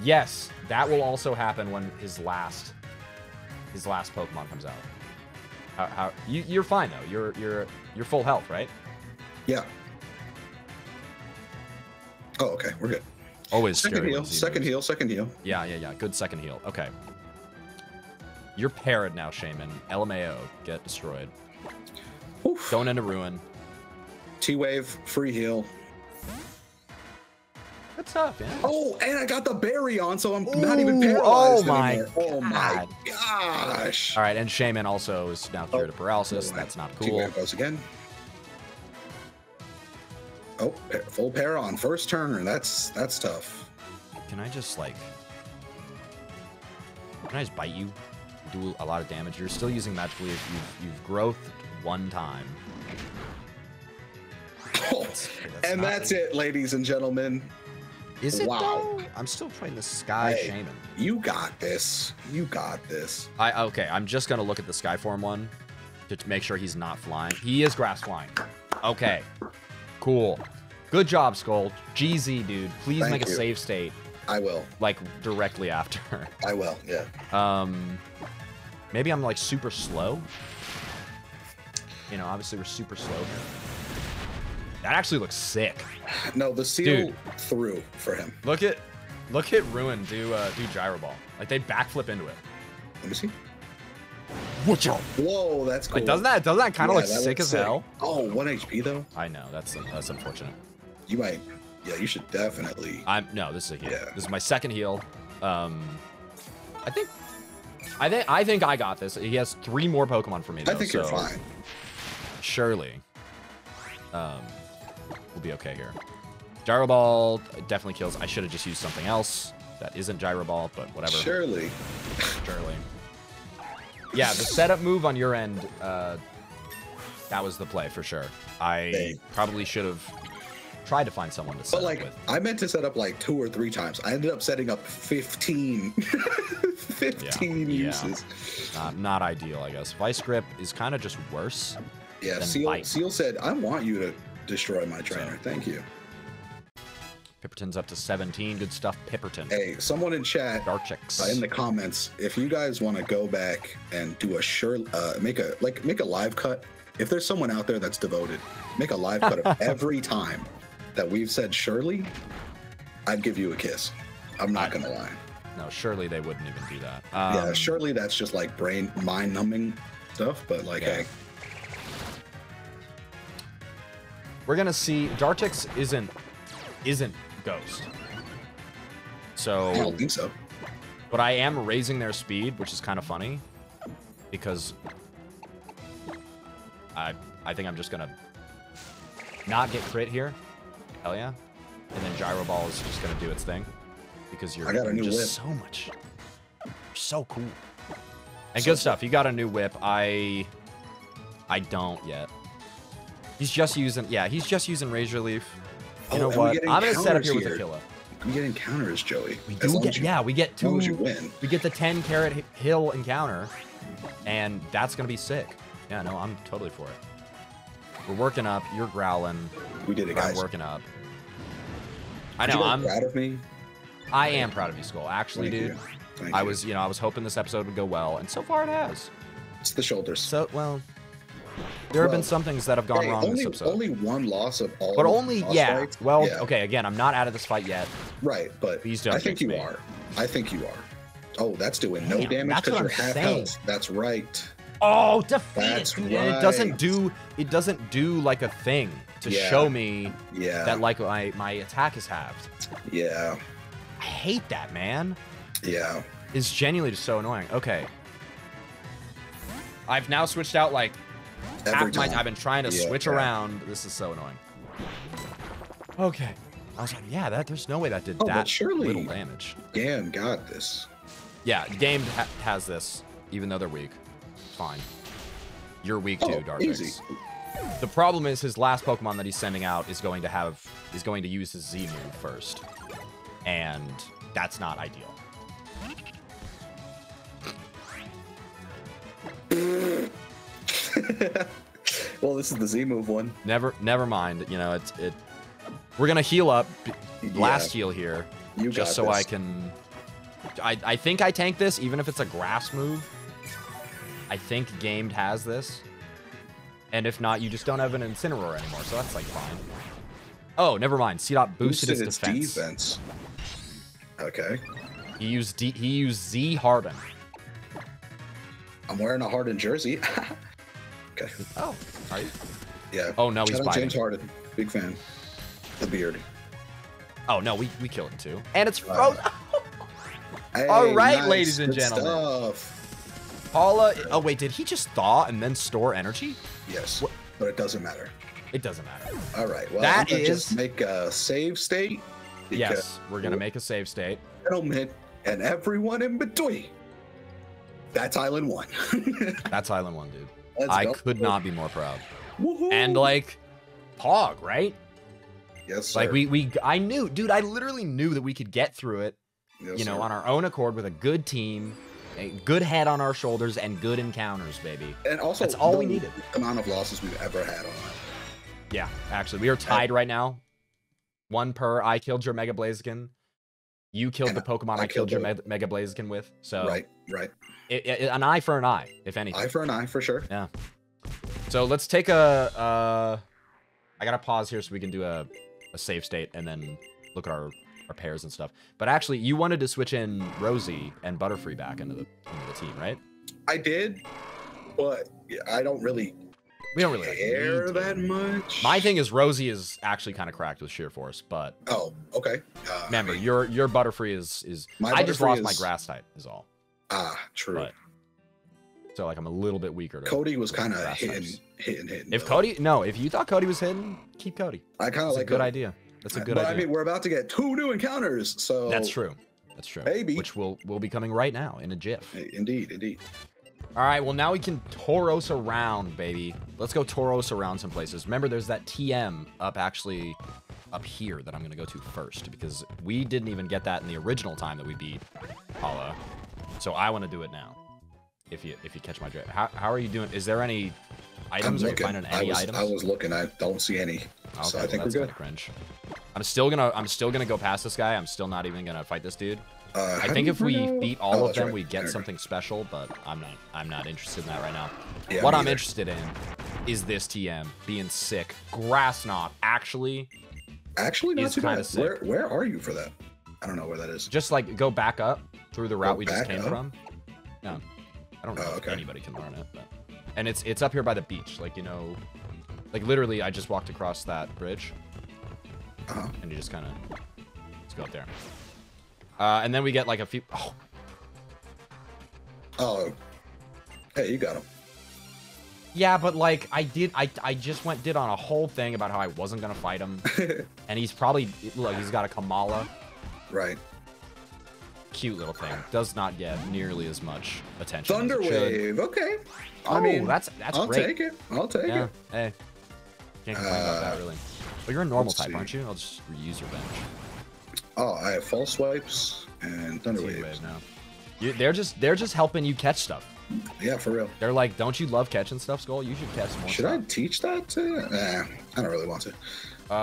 Yes, that will also happen when his last Pokemon comes out. How you're fine though. You're full health, right? Yeah. Oh, okay, we're good. Always second heal. Yeah. Good second heal. Okay. You're parried now, Shaymin. LMAO, get destroyed. Oof. Going into ruin. T-wave, free heal. That's tough, man. Oh, and I got the berry on, so I'm not even paralyzed anymore. Oh my gosh. All right, and Shaymin also is now cured of paralysis. That's not cool. T-wave goes again. Oh, full para on first turn. That's tough. Can I just like? Can I just bite you? Do a lot of damage. You're still using Magic Leaf. You've growthed one time. That's it, ladies and gentlemen. Is it? Wow. Though? I'm still playing the Sky Shaymin. You got this. You got this. Okay. I'm just gonna look at the Sky Form one to make sure he's not flying. He is grass flying. Okay. Cool. Good job, Skull. GZ, dude. Please make a save state. I will. Like, directly after. I will, yeah. Maybe I'm, like, super slow. You know, obviously we're super slow. That actually looks sick. No, the seal through for him. Look at Ruin do Gyro Ball. Like, they backflip into it. Let me see. Whoa, that's cool. Like, doesn't that kind of look sick as hell? Oh, 1 HP though. I know that's unfortunate. You might, you should definitely. No, this is a heal. Yeah. This is my second heal. I think I got this. He has 3 more Pokemon for me. Though, I think so you're fine. Surely, we'll be okay here. Gyro Ball definitely kills. I should have just used something else that isn't Gyro Ball, but whatever. Surely. Yeah, the setup move on your end That was the play for sure. I probably should have tried to find someone to set up with. I meant to set up like 2 or 3 times. I ended up setting up 15. 15 uses. Yeah. Not ideal, I guess. Vice Grip is kind of just worse. Yeah, Seal said, I want you to destroy my trainer. So, thank you. Pipperton's up to 17. Good stuff, Pipperton. Hey, someone in chat, in the comments, if you guys want to go back and do a make a live cut. If there's someone out there that's devoted, make a live cut of every time that we've said Shirley, I'd give you a kiss. I'm not gonna lie. No, surely they wouldn't even do that. Yeah, surely that's just like mind-numbing stuff, but like, hey. We're gonna see Dartix isn't Ghost. So I don't think so. But I am raising their speed, which is kind of funny because I think I'm just gonna not get crit here. Hell yeah. And then Gyro Ball is just gonna do its thing. Because you're just so much. You're so cool. And so good stuff. You got a new whip. I don't yet. He's just using he's just using Razor Leaf. You know what? I'm gonna set up here with Aquila. We get encounters, Joey. We do get we get 2. We get the 10-carat hill encounter, and that's gonna be sick. Yeah, no, I'm totally for it. We're working up. You're growling. We did it, guys. I'm working up. I know. I'm proud of me. I am proud of you, Skull. Actually, dude, I was, you know, I was hoping this episode would go well, and so far it has. It's the shoulders. So well, there have been some things that have gone wrong this episode. Only one loss of all. But only fights. Well, okay. Again, I'm not out of this fight yet. Right, but I think you are. I think you are. Oh, that's doing no damage because you're half health. That's right. Oh, Defeatus, dude. Right. And it doesn't do like a thing to show me that like my attack is halved. Yeah. I hate that, man. Yeah. It's genuinely just so annoying. Okay. I've now switched out like half my time. I've been trying to switch around. This is so annoying. Okay. I was like, yeah, there's no way that did that little damage. Damn, got this. Yeah, Dame has this, even though they're weak. Fine. You're weak too, Dartrix. The problem is his last Pokemon that he's sending out is going to use his Z move first. And that's not ideal. Well, this is the Z move one. Never mind. You know, it. We're gonna heal up, last heal here, just so I can. I think I tank this, even if it's a grass move. I think Gamed has this. And if not, you just don't have an Incineroar anymore, so that's like fine. Oh, never mind. C-Dot boosted its defense. Okay. He used Z Harden. I'm wearing a Harden jersey. Okay. Oh, are you? Yeah. Oh no, he's biting. James Harden, big fan. The beard. Oh no, we killed him too. And it's frozen. Hey, all right, nice, ladies and gentlemen. Stuff. Hala. Oh wait, did he just thaw and then store energy? Yes. What? But it doesn't matter. It doesn't matter. All right. Well, that is just make a save state. Yes, we're gonna make a save state. Settlement and everyone in between. That's Island 1. That's Island 1, dude. I could not be more proud. Woohoo. And like, Pog, right? Yes, sir. Like I knew, dude. I literally knew that we could get through it. Yes, you know, sir. On our own accord with a good team. A good head on our shoulders and good encounters, baby. And also, that's all we needed. The amount of losses we've ever had on that. Yeah, actually, we are tied right now. 1 per. I killed your Mega Blaziken. You killed the Pokemon I killed your Mega Blaziken with. So right. An eye for an eye, if anything. Eye for an eye, for sure. Yeah. So let's take a. I gotta pause here so we can do a save state and then look at our pairs and stuff. But actually, you wanted to switch in Rosie and Butterfree back into the team, right? I did, but I don't really. We don't really care that much. My thing is Rosie is actually kind of cracked with sheer force, but okay. Remember, I mean, your Butterfree is I just lost my grass type is all. Ah, true. But, so like I'm a little bit weaker. Cody was kind of hidden. If Cody, if you thought Cody was hidden, keep Cody. I kind of like a good idea. That's a good idea. I mean, we're about to get 2 new encounters, so that's true. That's true. Maybe which will be coming right now in a jiff. Indeed, indeed. All right, well, now we can Tauros around, baby. Let's go Tauros around some places. Remember, there's that TM up actually up here that I'm going to go to first, because we didn't even get that in the original time that we beat Hala. So I want to do it now, if you catch my drift. How are you doing? Is there any items? Are you finding any items? I was looking. I don't see any. Okay, so I think we're good. Cringe. I'm still gonna go past this guy. I'm still not even gonna fight this dude. I think if we beat all of them, we get something special, but I'm not interested in that right now. Yeah, what I'm interested in is this TM being sick. Grassnop actually not too bad. Where are you for that? I don't know where that is. Just like go back up through the route we just came from. No, I don't know if anybody can learn it, but and it's up here by the beach, like, you know, like literally I just walked across that bridge, and you just kind of go up there. And then we get like a few. Oh. Oh. Hey, you got him. Yeah, but like I just did on a whole thing about how I wasn't gonna fight him, and he's probably look, he's got a Kamala. Right. Cute little thing. Does not get nearly as much attention. Thunder Wave. Okay. Oh, I mean, that's great. I'll take it. I'll take it. Hey. Can't complain about that really. But you're a normal type, aren't you? I'll just reuse your bench. Oh, I have false swipes and thunder waves now. They're just helping you catch stuff. Yeah, for real. They're like, don't you love catching stuff, Skull? You should catch more. Should stuff. I teach that to? Nah, I don't really want to.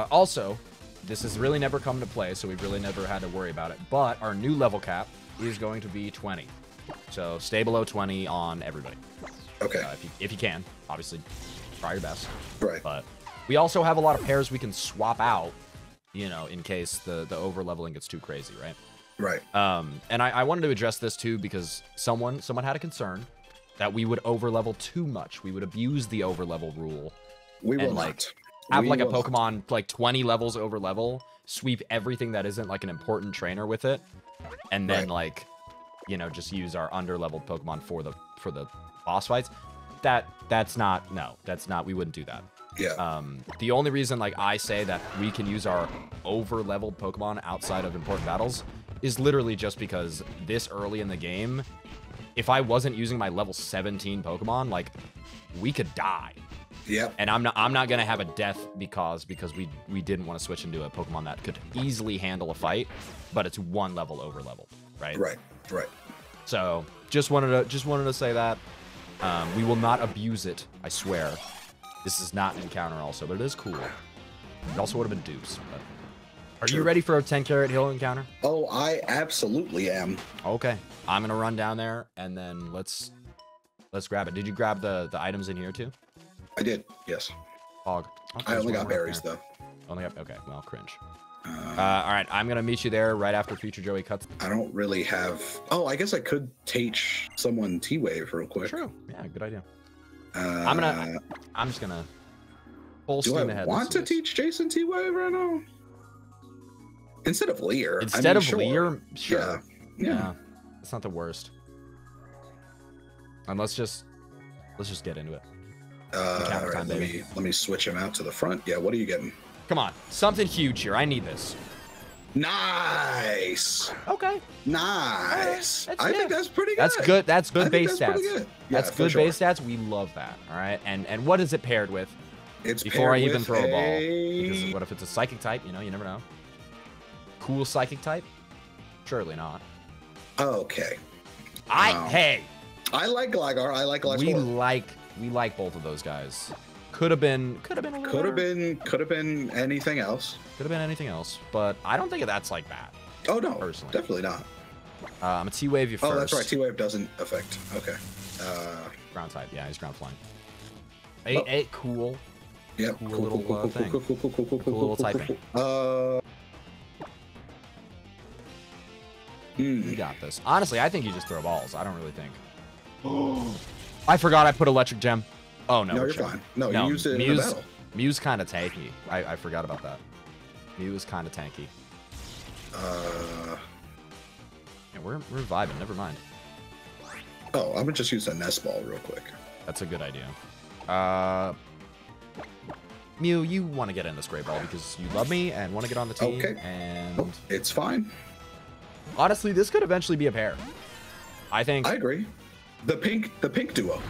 Also, this has really never come to play, so we've really never had to worry about it. But our new level cap is going to be 20, so stay below 20 on everybody. Okay. If you can, obviously, try your best. Right. But we also have a lot of pairs we can swap out, you know, in case the over-leveling gets too crazy, right? Right. And I wanted to address this, too, because someone had a concern that we would over-level too much. We would abuse the over-level rule. We will not. Have, like, a Pokemon, like, 20 levels over-level, sweep everything that isn't, like, an important trainer with it, and then, like, you know, just use our under-leveled Pokemon for the boss fights. That's not, we wouldn't do that. Yeah. The only reason, like, I say that we can use our over-leveled Pokemon outside of important battles is literally just because this early in the game, if I wasn't using my level 17 Pokemon, like, we could die. Yeah. And I'm not gonna have a death because we didn't want to switch into a Pokemon that could easily handle a fight, but it's one level over-leveled, right? Right. Right. So just wanted to say that we will not abuse it. I swear. This is not an encounter also, but it is cool. It also would have been dupes. But are you ready for a 10-carat hill encounter? Oh, I absolutely am. Okay. I'm going to run down there, and then let's grab it. Did you grab the items in here, too? I did, yes. Fog. I only got berries, though. Only got... Okay, well, cringe. All right, I'm going to meet you there right after Future Joey cuts. I don't really have... Oh, I guess I could teach someone T-Wave real quick. True. Yeah, good idea. I'm just gonna full steam ahead. Do I want to teach Jason T-Wave right now? Instead of Leer. Instead of Leer? Sure. Yeah. It's not the worst. And let's just get into it. All right, let me switch him out to the front. Yeah, what are you getting? Come on. Something huge here. I need this. Nice. Okay. Nice. Right. I think that's pretty good. That's good. That's good base stats. Good. Yeah, that's good base stats. We love that. All right. And what is it paired with? It's before I even throw a ball. Because what if it's a psychic type? You know, you never know. Cool psychic type? Surely not. Okay. I like Gligar. I like Gligar. We like both of those guys. Could have been anything else. Could have been anything else, but I don't think that's like that. Oh no, personally, definitely not. I'm a T-Wave you first. Oh, that's right. T-Wave doesn't affect. Okay. Ground type. Yeah, he's ground flying. Eight, cool. Yeah. Cool little thing. Cool little typing. You got this. Honestly, I think you just throw balls. I don't really think. Oh. I forgot I put electric gem. Oh, no. No, you're fine. No, you used it in the battle. Mew's kind of tanky. I forgot about that. Mew is kind of tanky. Yeah, we're vibing. Never mind. Oh, I'm going to just use a nest ball real quick. That's a good idea. Mew, you want to get in this gray ball because you love me and want to get on the team. Okay. And... Oh, it's fine. Honestly, this could eventually be a pair. I think. I agree. the pink duo.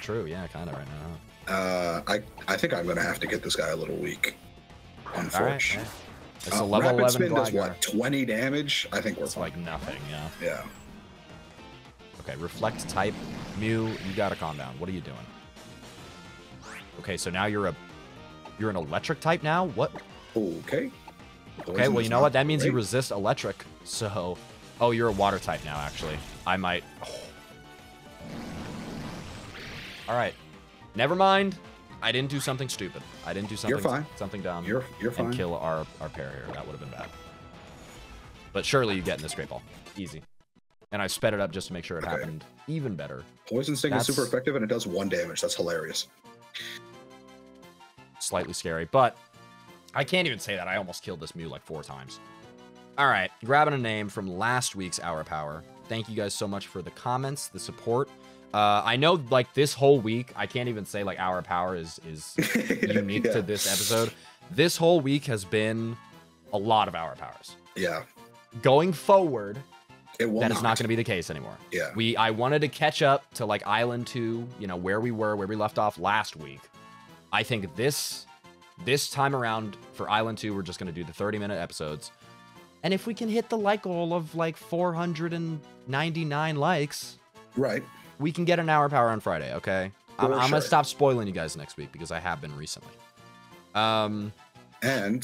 True, yeah, kind of right now. Huh? I think I'm gonna have to get this guy a little weak. Unfortunately. Right, yeah. It's a level Rapid 11 Spin does what, 20 damage? I think we're fine. Like nothing, yeah. Yeah. Okay, Reflect type. Mew, you gotta calm down. What are you doing? Okay, so now you're an electric type now? What? Okay. Okay, well, you know what? That means you resist electric. So, oh, you're a water type now, actually. I might. Oh. All right. Never mind. I didn't do something stupid. I didn't do something. You're fine. Something dumb. You're fine. And kill our pair here. That would have been bad. But surely you get in this Great Ball. Easy. And I sped it up just to make sure it happened even better. Poison Sting is super effective, and it does 1 damage. That's hilarious. Slightly scary, but I can't even say that. I almost killed this Mew like 4 times. All right, grabbing a name from last week's Hour Power. Thank you guys so much for the comments, the support. I know, like, this whole week, I can't even say, like, Hour Power is unique to this episode. This whole week has been a lot of Hour Powers. Yeah. Going forward, that is not going to be the case anymore. Yeah. I wanted to catch up to, like, Island 2, you know, where we left off last week. I think this time around for Island 2, we're just going to do the 30-minute episodes. And if we can hit the like goal of like 499 likes, right, we can get an Hour Power on Friday, okay? Well, I'm going to stop spoiling you guys next week because I have been recently. And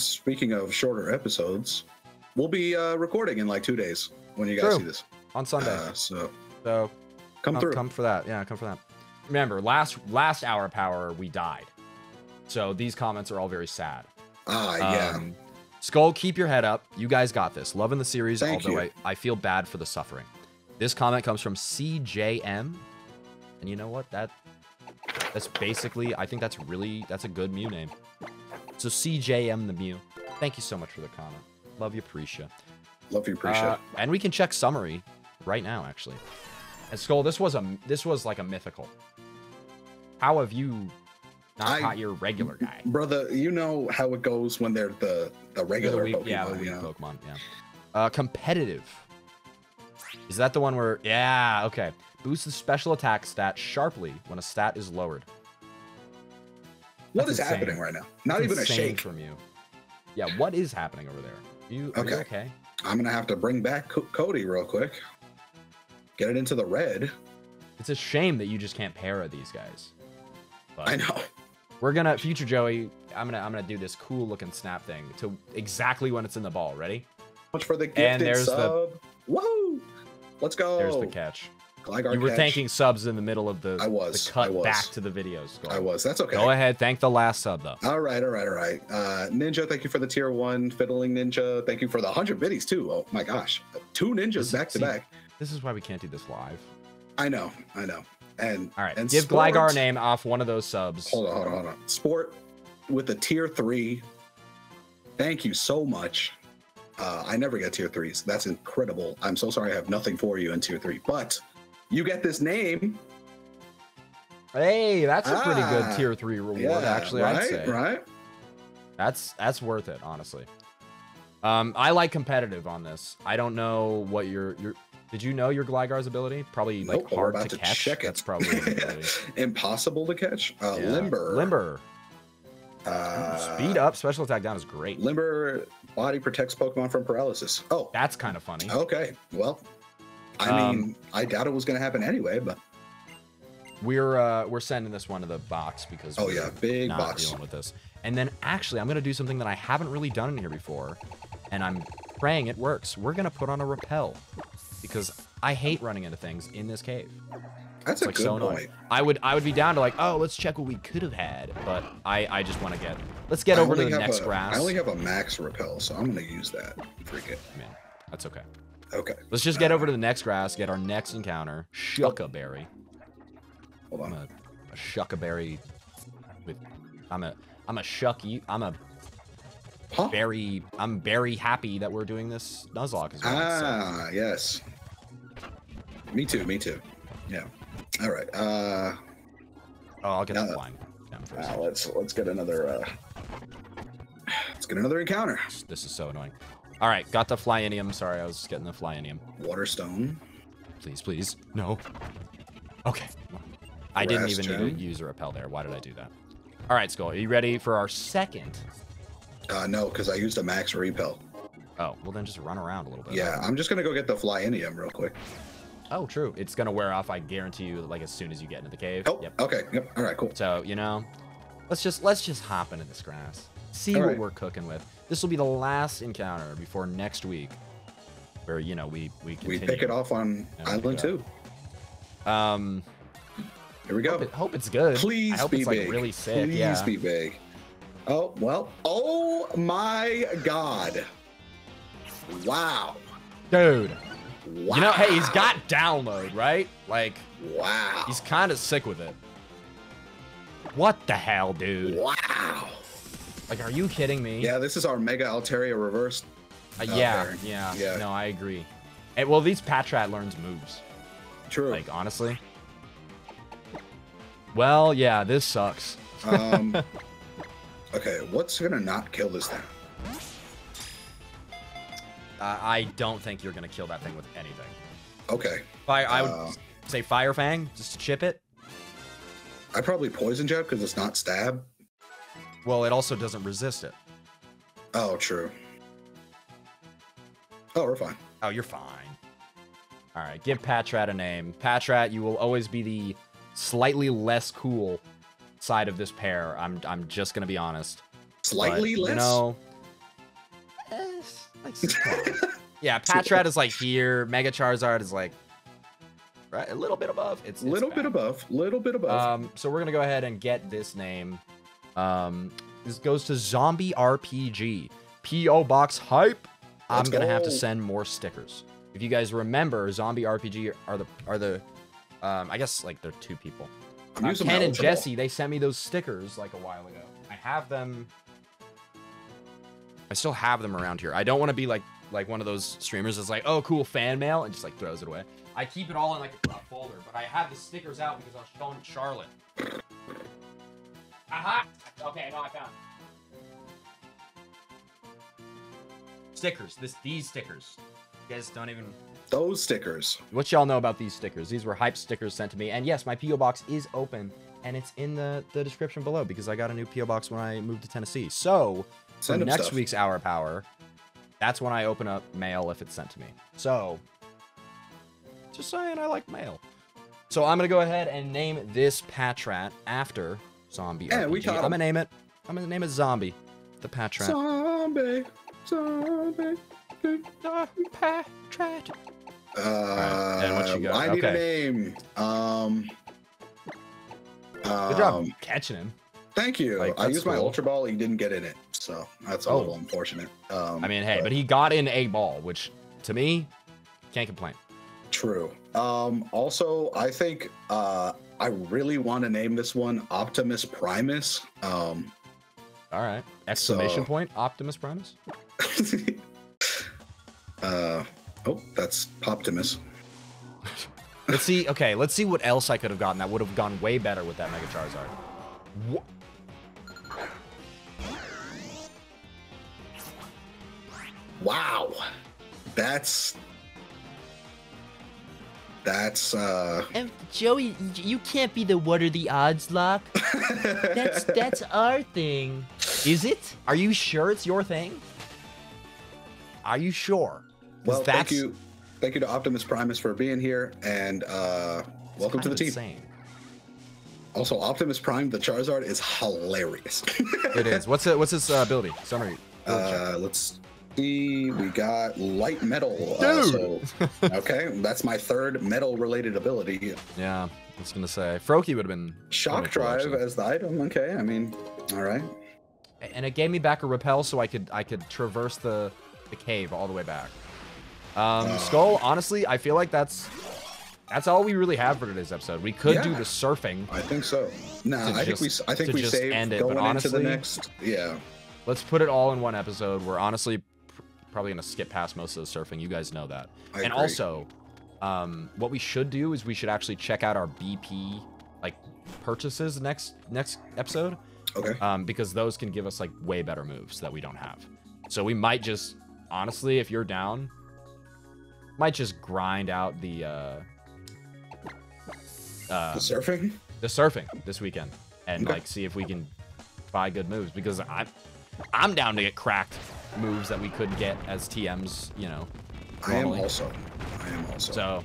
speaking of shorter episodes, we'll be recording in like 2 days when you guys see this. On Sunday. So come through. Come for that. Yeah, come for that. Remember, last Hour Power, we died. So these comments are all very sad. Yeah. Skull, keep your head up. You guys got this. Loving the series, although I feel bad for the suffering. This comment comes from CJM. And you know what? That's basically, I think that's a good Mew name. So CJM the Mew. Thank you so much for the comment. Love you, Prisha. Love you, Prisha. And we can check summary right now, actually. And Skull, this was like a mythical. How have you... Not your regular guy. Brother, you know how it goes when they're the regular Pokemon. Yeah, the Pokemon, yeah. Competitive. Is that the one where... Yeah, okay. Boosts the special attack stat sharply when a stat is lowered. What is happening right now? Not even a shake from you. Yeah, what is happening over there? Are you okay? I'm going to have to bring back Cody real quick. Get it into the red. It's a shame that you just can't para these guys. But I know. We're gonna future Joey. I'm gonna do this cool looking snap thing to exactly when it's in the ball. Ready? Much for the gifted sub. Whoa! Let's go. There's the catch. Gligar you were catch. Thanking subs in the middle of the. I was. The cut I was. Back to the videos. Go. I was. That's okay. Go ahead. Thank the last sub though. All right. All right. All right. Ninja, thank you for the tier 1. Fiddling Ninja, thank you for the 100 biddies too. Oh my gosh, 2 ninjas back to back. This is why we can't do this live. I know. I know. And all right, and give Sport, Gligar name off one of those subs. Hold on. Sport with a tier 3. Thank you so much. I never get tier 3s. That's incredible. I'm so sorry I have nothing for you in tier 3, but you get this name. Hey, that's a pretty good tier 3 reward, actually, right, I'd say. Right? That's worth it, honestly. I like competitive on this. I don't know what your Did you know your Gligar's ability? Probably like hard to catch. Check it. That's probably impossible to catch. Yeah. Limber. Speed up, special attack down is great. Limber body protects Pokemon from paralysis. Oh, that's kind of funny. Okay, well, I mean, I doubt it was going to happen anyway, but we're sending this one to the box because big not box dealing with this. And then actually, I'm going to do something that I haven't really done in here before, and I'm praying it works. We're going to put on a repel. Because I hate running into things in this cave. That's a good point. I would be down to like, oh, let's check what we could have had, but I just want to get. Let's get over to the next grass. I only have a max repel, so I'm gonna use that. Freak it. Man, that's okay. Okay. Let's just get over to the next grass, get our next encounter. Shucka berry. Hold on. I'm a shucka berry. With I'm a shuck you. I'm very happy that we're doing this Nuzlocke as well. Ah, so. Yes. Me too. Yeah. All right. Oh, I'll get the blind. Let's get another. Let's get another encounter. This is so annoying. All right, got the Flyinium. Sorry, I was getting the Flyinium. Waterstone. Please, please. No. Okay. I didn't even need to use a repel there. Why did I do that? All right, Skull, are you ready for our second? No, because I used a max repel. Oh, well then just run around a little bit. Yeah, I'm just going to go get the Flyinium real quick. Oh, true. It's going to wear off, I guarantee you, like as soon as you get into the cave. Oh, yep. Okay. Yep. All right, cool. So, you know, let's just hop into this grass. See what we're cooking with. This will be the last encounter before next week where, you know, we continue. We pick it off on Island 2. Here we go. Hope it's good. Please I hope be it's, like, big. Really sick. Please be big. Oh, well. Oh, my God. Wow. Dude. Wow. You know, hey, he's got download, right? Like, wow. He's kind of sick with it. What the hell, dude? Wow. Like, are you kidding me? Yeah, this is our Mega Altaria reversed. Yeah. No, I agree. And, well, these Patrat learns moves. True. Like, honestly. Well, yeah, this sucks. Okay, what's gonna not kill this thing? I don't think you're gonna kill that thing with anything. Okay. I would say Fire Fang, just to chip it. I probably Poison Jab because it's not stab. Well, it also doesn't resist it. Oh, true. Oh, we're fine. Oh, you're fine. All right, give Patrat a name. Patrat, you will always be the slightly less cool side of this pair. I'm just gonna be honest. Slightly less? No. Yeah, Patrat is like here. Mega Charizard is like right a little bit above. It's a little bit above. Little bit above. So we're gonna go ahead and get this name. This goes to Zombie RPG. P.O. Box hype. I'm gonna have to send more stickers. If you guys remember, Zombie RPG are the I guess like they're two people. Ken and Jesse, they sent me those stickers like a while ago. I have them. I still have them around here. I don't want to be like one of those streamers that's like, oh, cool fan mail, and just like throws it away. I keep it all in like a folder, but I have the stickers out because I was showing Charlotte. Aha! Okay, no, I found it. Stickers. These stickers. You guys don't even... Those stickers. What y'all know about these stickers? These were hype stickers sent to me. And yes, my P.O. Box is open, and it's in the description below because I got a new P.O. Box when I moved to Tennessee. So... So next week's Hour Power, that's when I open up mail if it's sent to me. So, just saying, I like mail. So I'm gonna go ahead and name this Patrat after Zombie. Yeah, I'm gonna name it. I'm gonna name it Zombie, the Patrat. Zombie, Patrat. Right, and what you got? I need a name. Good job catching him. Thank you. Like, I used my Ultra Ball. He didn't get in it. So that's a little unfortunate. I mean, hey, but he got in a ball, which to me, can't complain. True. Also, I think I really want to name this one Optimus Primus. All right. Exclamation point, Optimus Primus. Oh, that's Poptimus. Let's see. Okay, let's see what else I could have gotten. That would have gone way better with that Mega Charizard. What? Wow, that's and Joey, you can't be the what are the odds lock. that's our thing. Is it? Are you sure it's your thing? Are you sure? Well, thank you to Optimus Primus for being here, and welcome to the team. Insane. Also, Optimus Prime the Charizard is hilarious. It is. What's his ability? Summary. Let's. We got light metal. Okay, that's my third metal related ability. Yeah, I was gonna say Froakie would have been shock drive actually. As the item. Okay, I mean, all right. And it gave me back a repel, so I could traverse the cave all the way back. Skull, honestly, I feel like that's all we really have for today's episode. We could do the surfing. I think so. No, I think we saved end it, going honestly, into the next. Yeah, let's put it all in one episode. We're honestly. Probably gonna skip past most of the surfing. You guys know that. I agree. Also, what we should do is we should actually check out our BP like purchases next episode. Okay. Because those can give us like way better moves that we don't have. So we might just honestly, if you're down, Might just grind out the surfing? The surfing this weekend. And okay. Like see if we can buy good moves, because I'm down to get cracked moves that we couldn't get as TMs, you know. Normally. I am also. So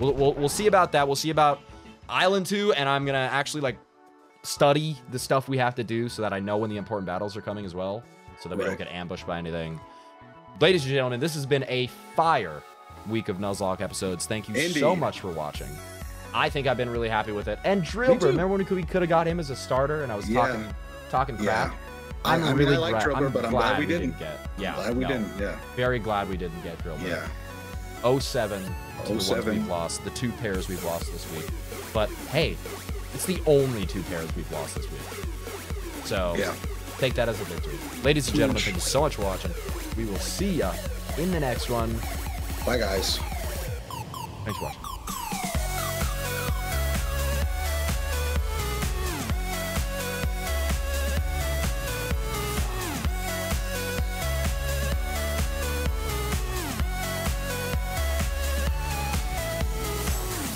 we'll see about that. We'll see about Island 2, and I'm gonna actually like study the stuff we have to do so that I know when the important battles are coming as well, so that we don't get ambushed by anything. Ladies and gentlemen, this has been a fire week of Nuzlocke episodes. Thank you so much for watching. I think I've been really happy with it. And Drillbur, remember when we could have got him as a starter and I was talking crap? Yeah. I'm really glad we didn't. Very glad we didn't get Drillbur. Yeah. 07 to the ones we've lost, the two pairs we've lost this week. But hey, it's the only two pairs we've lost this week. So yeah. Take that as a victory. Ladies and gentlemen, thank you so much for watching. We will see ya in the next one. Bye, guys. Thanks for watching.